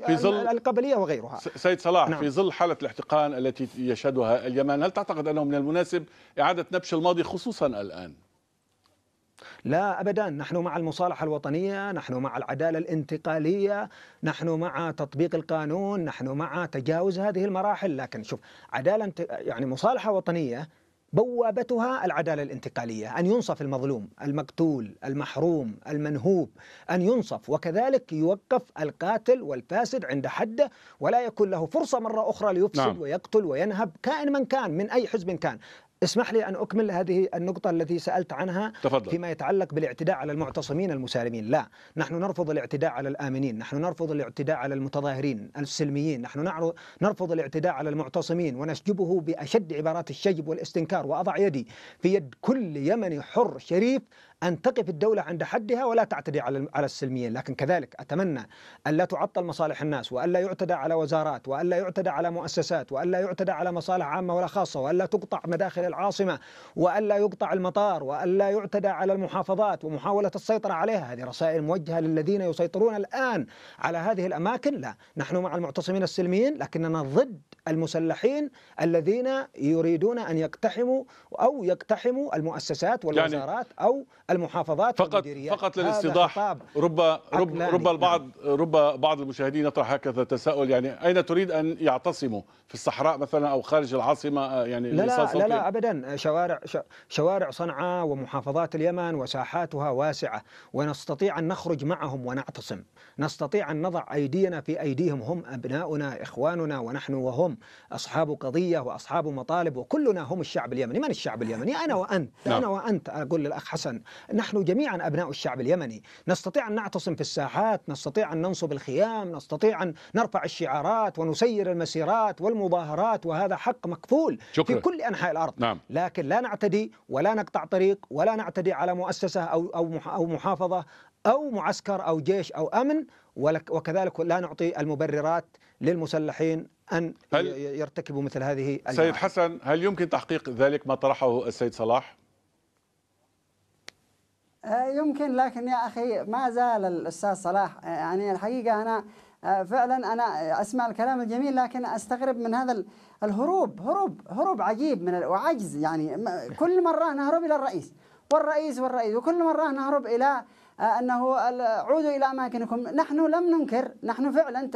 في ظل القبلية وغيرها. سيد صلاح نعم. في ظل حالة الاحتقان التي يشهدها اليمن، هل تعتقد أنه من المناسب إعادة نبش الماضي خصوصا الآن؟ لا أبدا، نحن مع المصالحة الوطنية، نحن مع العدالة الانتقالية، نحن مع تطبيق القانون، نحن مع تجاوز هذه المراحل. لكن شوف، عدالة يعني مصالحة وطنية بوابتها العدالة الانتقالية، أن ينصف المظلوم المقتول المحروم المنهوب، أن ينصف وكذلك يوقف القاتل والفاسد عند حده، ولا يكون له فرصة مرة أخرى ليفسد نعم. ويقتل وينهب كائن من كان من أي حزب كان. اسمح لي أن أكمل هذه النقطة التي سألت عنها. تفضل. فيما يتعلق بالاعتداء على المعتصمين المسالمين، لا، نحن نرفض الاعتداء على الآمنين، نحن نرفض الاعتداء على المتظاهرين السلميين، نحن نرفض الاعتداء على المعتصمين ونشجبه بأشد عبارات الشجب والاستنكار. وأضع يدي في يد كل يمني حر شريف أن تقف الدولة عند حدها ولا تعتدي على على السلميين. لكن كذلك أتمنى ألا تعطل مصالح الناس، وألا يعتدى على وزارات، وألا يعتدى على مؤسسات، وألا يعتدى على مصالح عامة ولا خاصة، وألا تقطع مداخل العاصمة، وألا يقطع المطار، وألا يعتدى على المحافظات ومحاولة السيطرة عليها. هذه رسائل موجهة للذين يسيطرون الآن على هذه الأماكن. لا، نحن مع المعتصمين السلميين، لكننا ضد المسلحين الذين يريدون أن يقتحموا أو يقتحموا المؤسسات والوزارات أو المحافظات فقط فقط للاستيضاح. رب رب رب البعض رب بعض المشاهدين يطرح هكذا تساؤل، يعني أين تريد أن يعتصموا؟ في الصحراء مثلا أو خارج العاصمة؟ يعني لا لا, لا لا أبدا، شوارع شوارع صنعاء ومحافظات اليمن وساحاتها واسعة، ونستطيع أن نخرج معهم ونعتصم، نستطيع أن نضع أيدينا في أيديهم، هم أبناؤنا إخواننا، ونحن وهم أصحاب قضية وأصحاب مطالب، وكلنا هم الشعب اليمني. من الشعب اليمني؟ أنا وأنت نعم. أنا وأنت أقول للأخ حسن، نحن جميعا أبناء الشعب اليمني، نستطيع أن نعتصم في الساحات، نستطيع أن ننصب الخيام، نستطيع أن نرفع الشعارات ونسير المسيرات والمظاهرات، وهذا حق مكفول شكرا. في كل أنحاء الأرض نعم. لكن لا نعتدي ولا نقطع طريق ولا نعتدي على مؤسسة أو أو محافظة أو معسكر أو جيش أو أمن، وكذلك لا نعطي المبررات للمسلحين أن يرتكبوا مثل هذه المعارض. سيد حسن، هل يمكن تحقيق ذلك ما طرحه السيد صلاح؟ يمكن، لكن يا أخي ما زال الأستاذ صلاح، يعني الحقيقة أنا فعلا أنا أسمع الكلام الجميل، لكن أستغرب من هذا الهروب، هروب هروب عجيب من وعجز، يعني كل مرة نهرب إلى الرئيس والرئيس والرئيس، وكل مرة نهرب إلى أنه عودوا إلى أماكنكم. نحن لم ننكر، نحن فعلا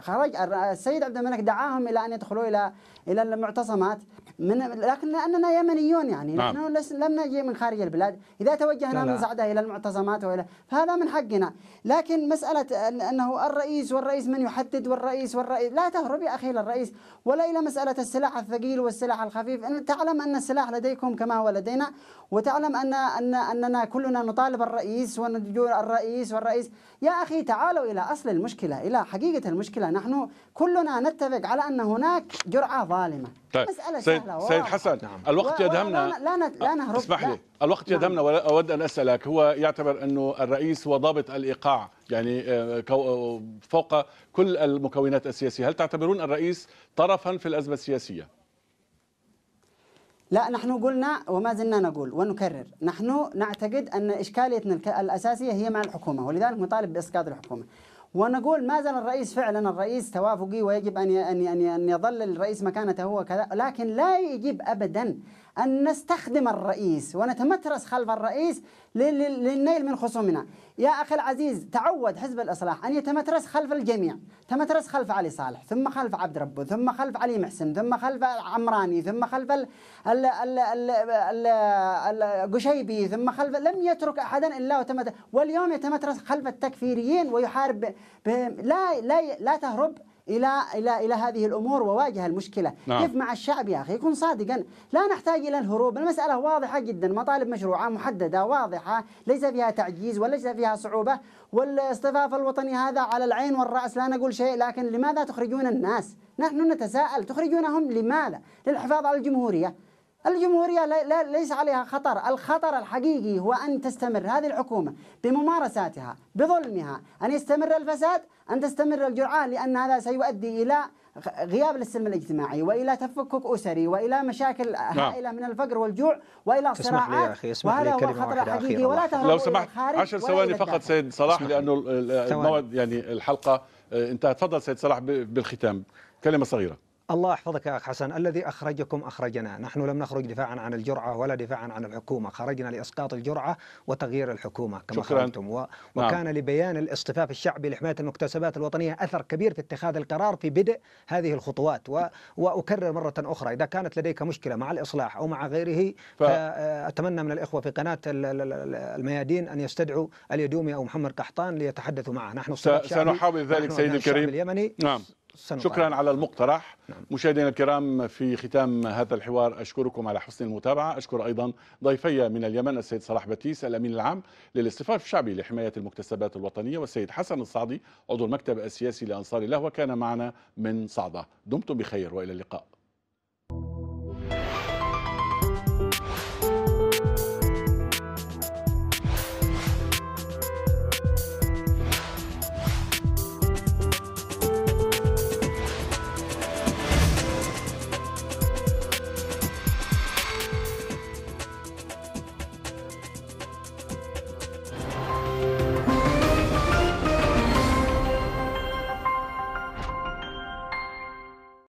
خرج السيد عبد الملك دعاهم إلى أن يدخلوا إلى إلى المعتصمات، من لكن لأننا يمنيون، يعني نعم. نحن لم نجي من خارج البلاد، إذا توجهنا لا. من صعدة إلى المعتصمات وإلى فهذا من حقنا. لكن مسألة أنه الرئيس والرئيس من يحدد والرئيس والرئيس، لا تهرب يا أخي للرئيس ولا إلى مسألة السلاح الثقيل والسلاح الخفيف. تعلم أن السلاح لديكم كما هو لدينا، وتعلم أن أن أننا كلنا نطالب الرئيس ونجور الرئيس والرئيس. يا أخي تعالوا إلى أصل المشكلة، إلى حقيقة المشكلة. نحن كلنا نتفق على أن هناك جرعة ظالمة. طيب. مسألة سيد, سيد حسن نعم. الوقت يدهمنا، لا, لا, لا نهرب. اسمح لي، الوقت نعم. يدهمنا، وأود أن أسألك، هو يعتبر أنه الرئيس هو ضابط الإيقاع يعني فوق كل المكونات السياسية، هل تعتبرون الرئيس طرفا في الأزمة السياسية؟ لا، نحن قلنا وما زلنا نقول ونكرر، نحن نعتقد أن إشكاليتنا الأساسية هي مع الحكومة، ولذلك نطالب بإسقاط الحكومة. ونقول ما زال الرئيس فعلا الرئيس توافقي، ويجب أن أن أن يظل الرئيس مكانته هو كذا، لكن لا يجب أبدا أن نستخدم الرئيس ونتمترس خلف الرئيس للنيل من خصومنا. يا أخي العزيز، تعود حزب الإصلاح أن يتمترس خلف الجميع، تمترس خلف علي صالح ثم خلف عبد الرب ثم خلف علي محسن ثم خلف العمراني ثم خلف القشيبي ثم خلف، لم يترك أحدا إلا وتمترس، واليوم يتمترس خلف التكفيريين ويحارب بهم. لا لا لا تهرب إلى إلى إلى هذه الأمور وواجه المشكلة. نعم. كيف مع الشعب يا أخي؟ يكون صادقا، لا نحتاج إلى الهروب، المسألة واضحة جدا، مطالب مشروعة محددة واضحة، ليس فيها تعجيز وليس فيها صعوبة، والاصطفاف الوطني هذا على العين والرأس، لا نقول شيء. لكن لماذا تخرجون الناس؟ نحن نتساءل، تخرجونهم لماذا؟ للحفاظ على الجمهورية. الجمهورية لا ليس عليها خطر، الخطر الحقيقي هو أن تستمر هذه الحكومة بممارساتها بظلمها، أن يستمر الفساد، أن تستمر الجرعان، لأن هذا سيؤدي إلى غياب للسلم الاجتماعي وإلى تفكك أسري وإلى مشاكل هائلة من الفقر والجوع وإلى صراعات، وهذا هو الخطر الحقيقي. ولا تهربوا. لو سمحت عشر ثواني فقط سيد صلاح، لأنه المواد يعني الحلقة انتهت. تفضل سيد صلاح بالختام كلمة صغيرة. الله يحفظك يا أخ حسن، الذي أخرجكم أخرجنا، نحن لم نخرج دفاعا عن الجرعة ولا دفاعا عن الحكومة، خرجنا لإسقاط الجرعة وتغيير الحكومة كما خرجتم. و... وكان نعم. لبيان الإصطفاف الشعبي لحماية المكتسبات الوطنية أثر كبير في اتخاذ القرار في بدء هذه الخطوات. و... وأكرر مرة أخرى، إذا كانت لديك مشكلة مع الإصلاح أو مع غيره ف... أتمنى من الإخوة في قناة الميادين أن يستدعوا اليدومي أو محمد قحطان ليتحدثوا معه. نحن س... سنحاول ذلك سيدي الكريم اليمني. نعم، شكرا على المقترح. نعم. مشاهدينا الكرام، في ختام هذا الحوار أشكركم على حسن المتابعة، أشكر أيضا ضيفي من اليمن السيد صلاح باتيس الأمين العام للإصطفاف الشعبي لحماية المكتسبات الوطنية والسيد حسن الصعدي عضو المكتب السياسي لأنصار الله، وكان معنا من صعدة. دمتم بخير وإلى اللقاء.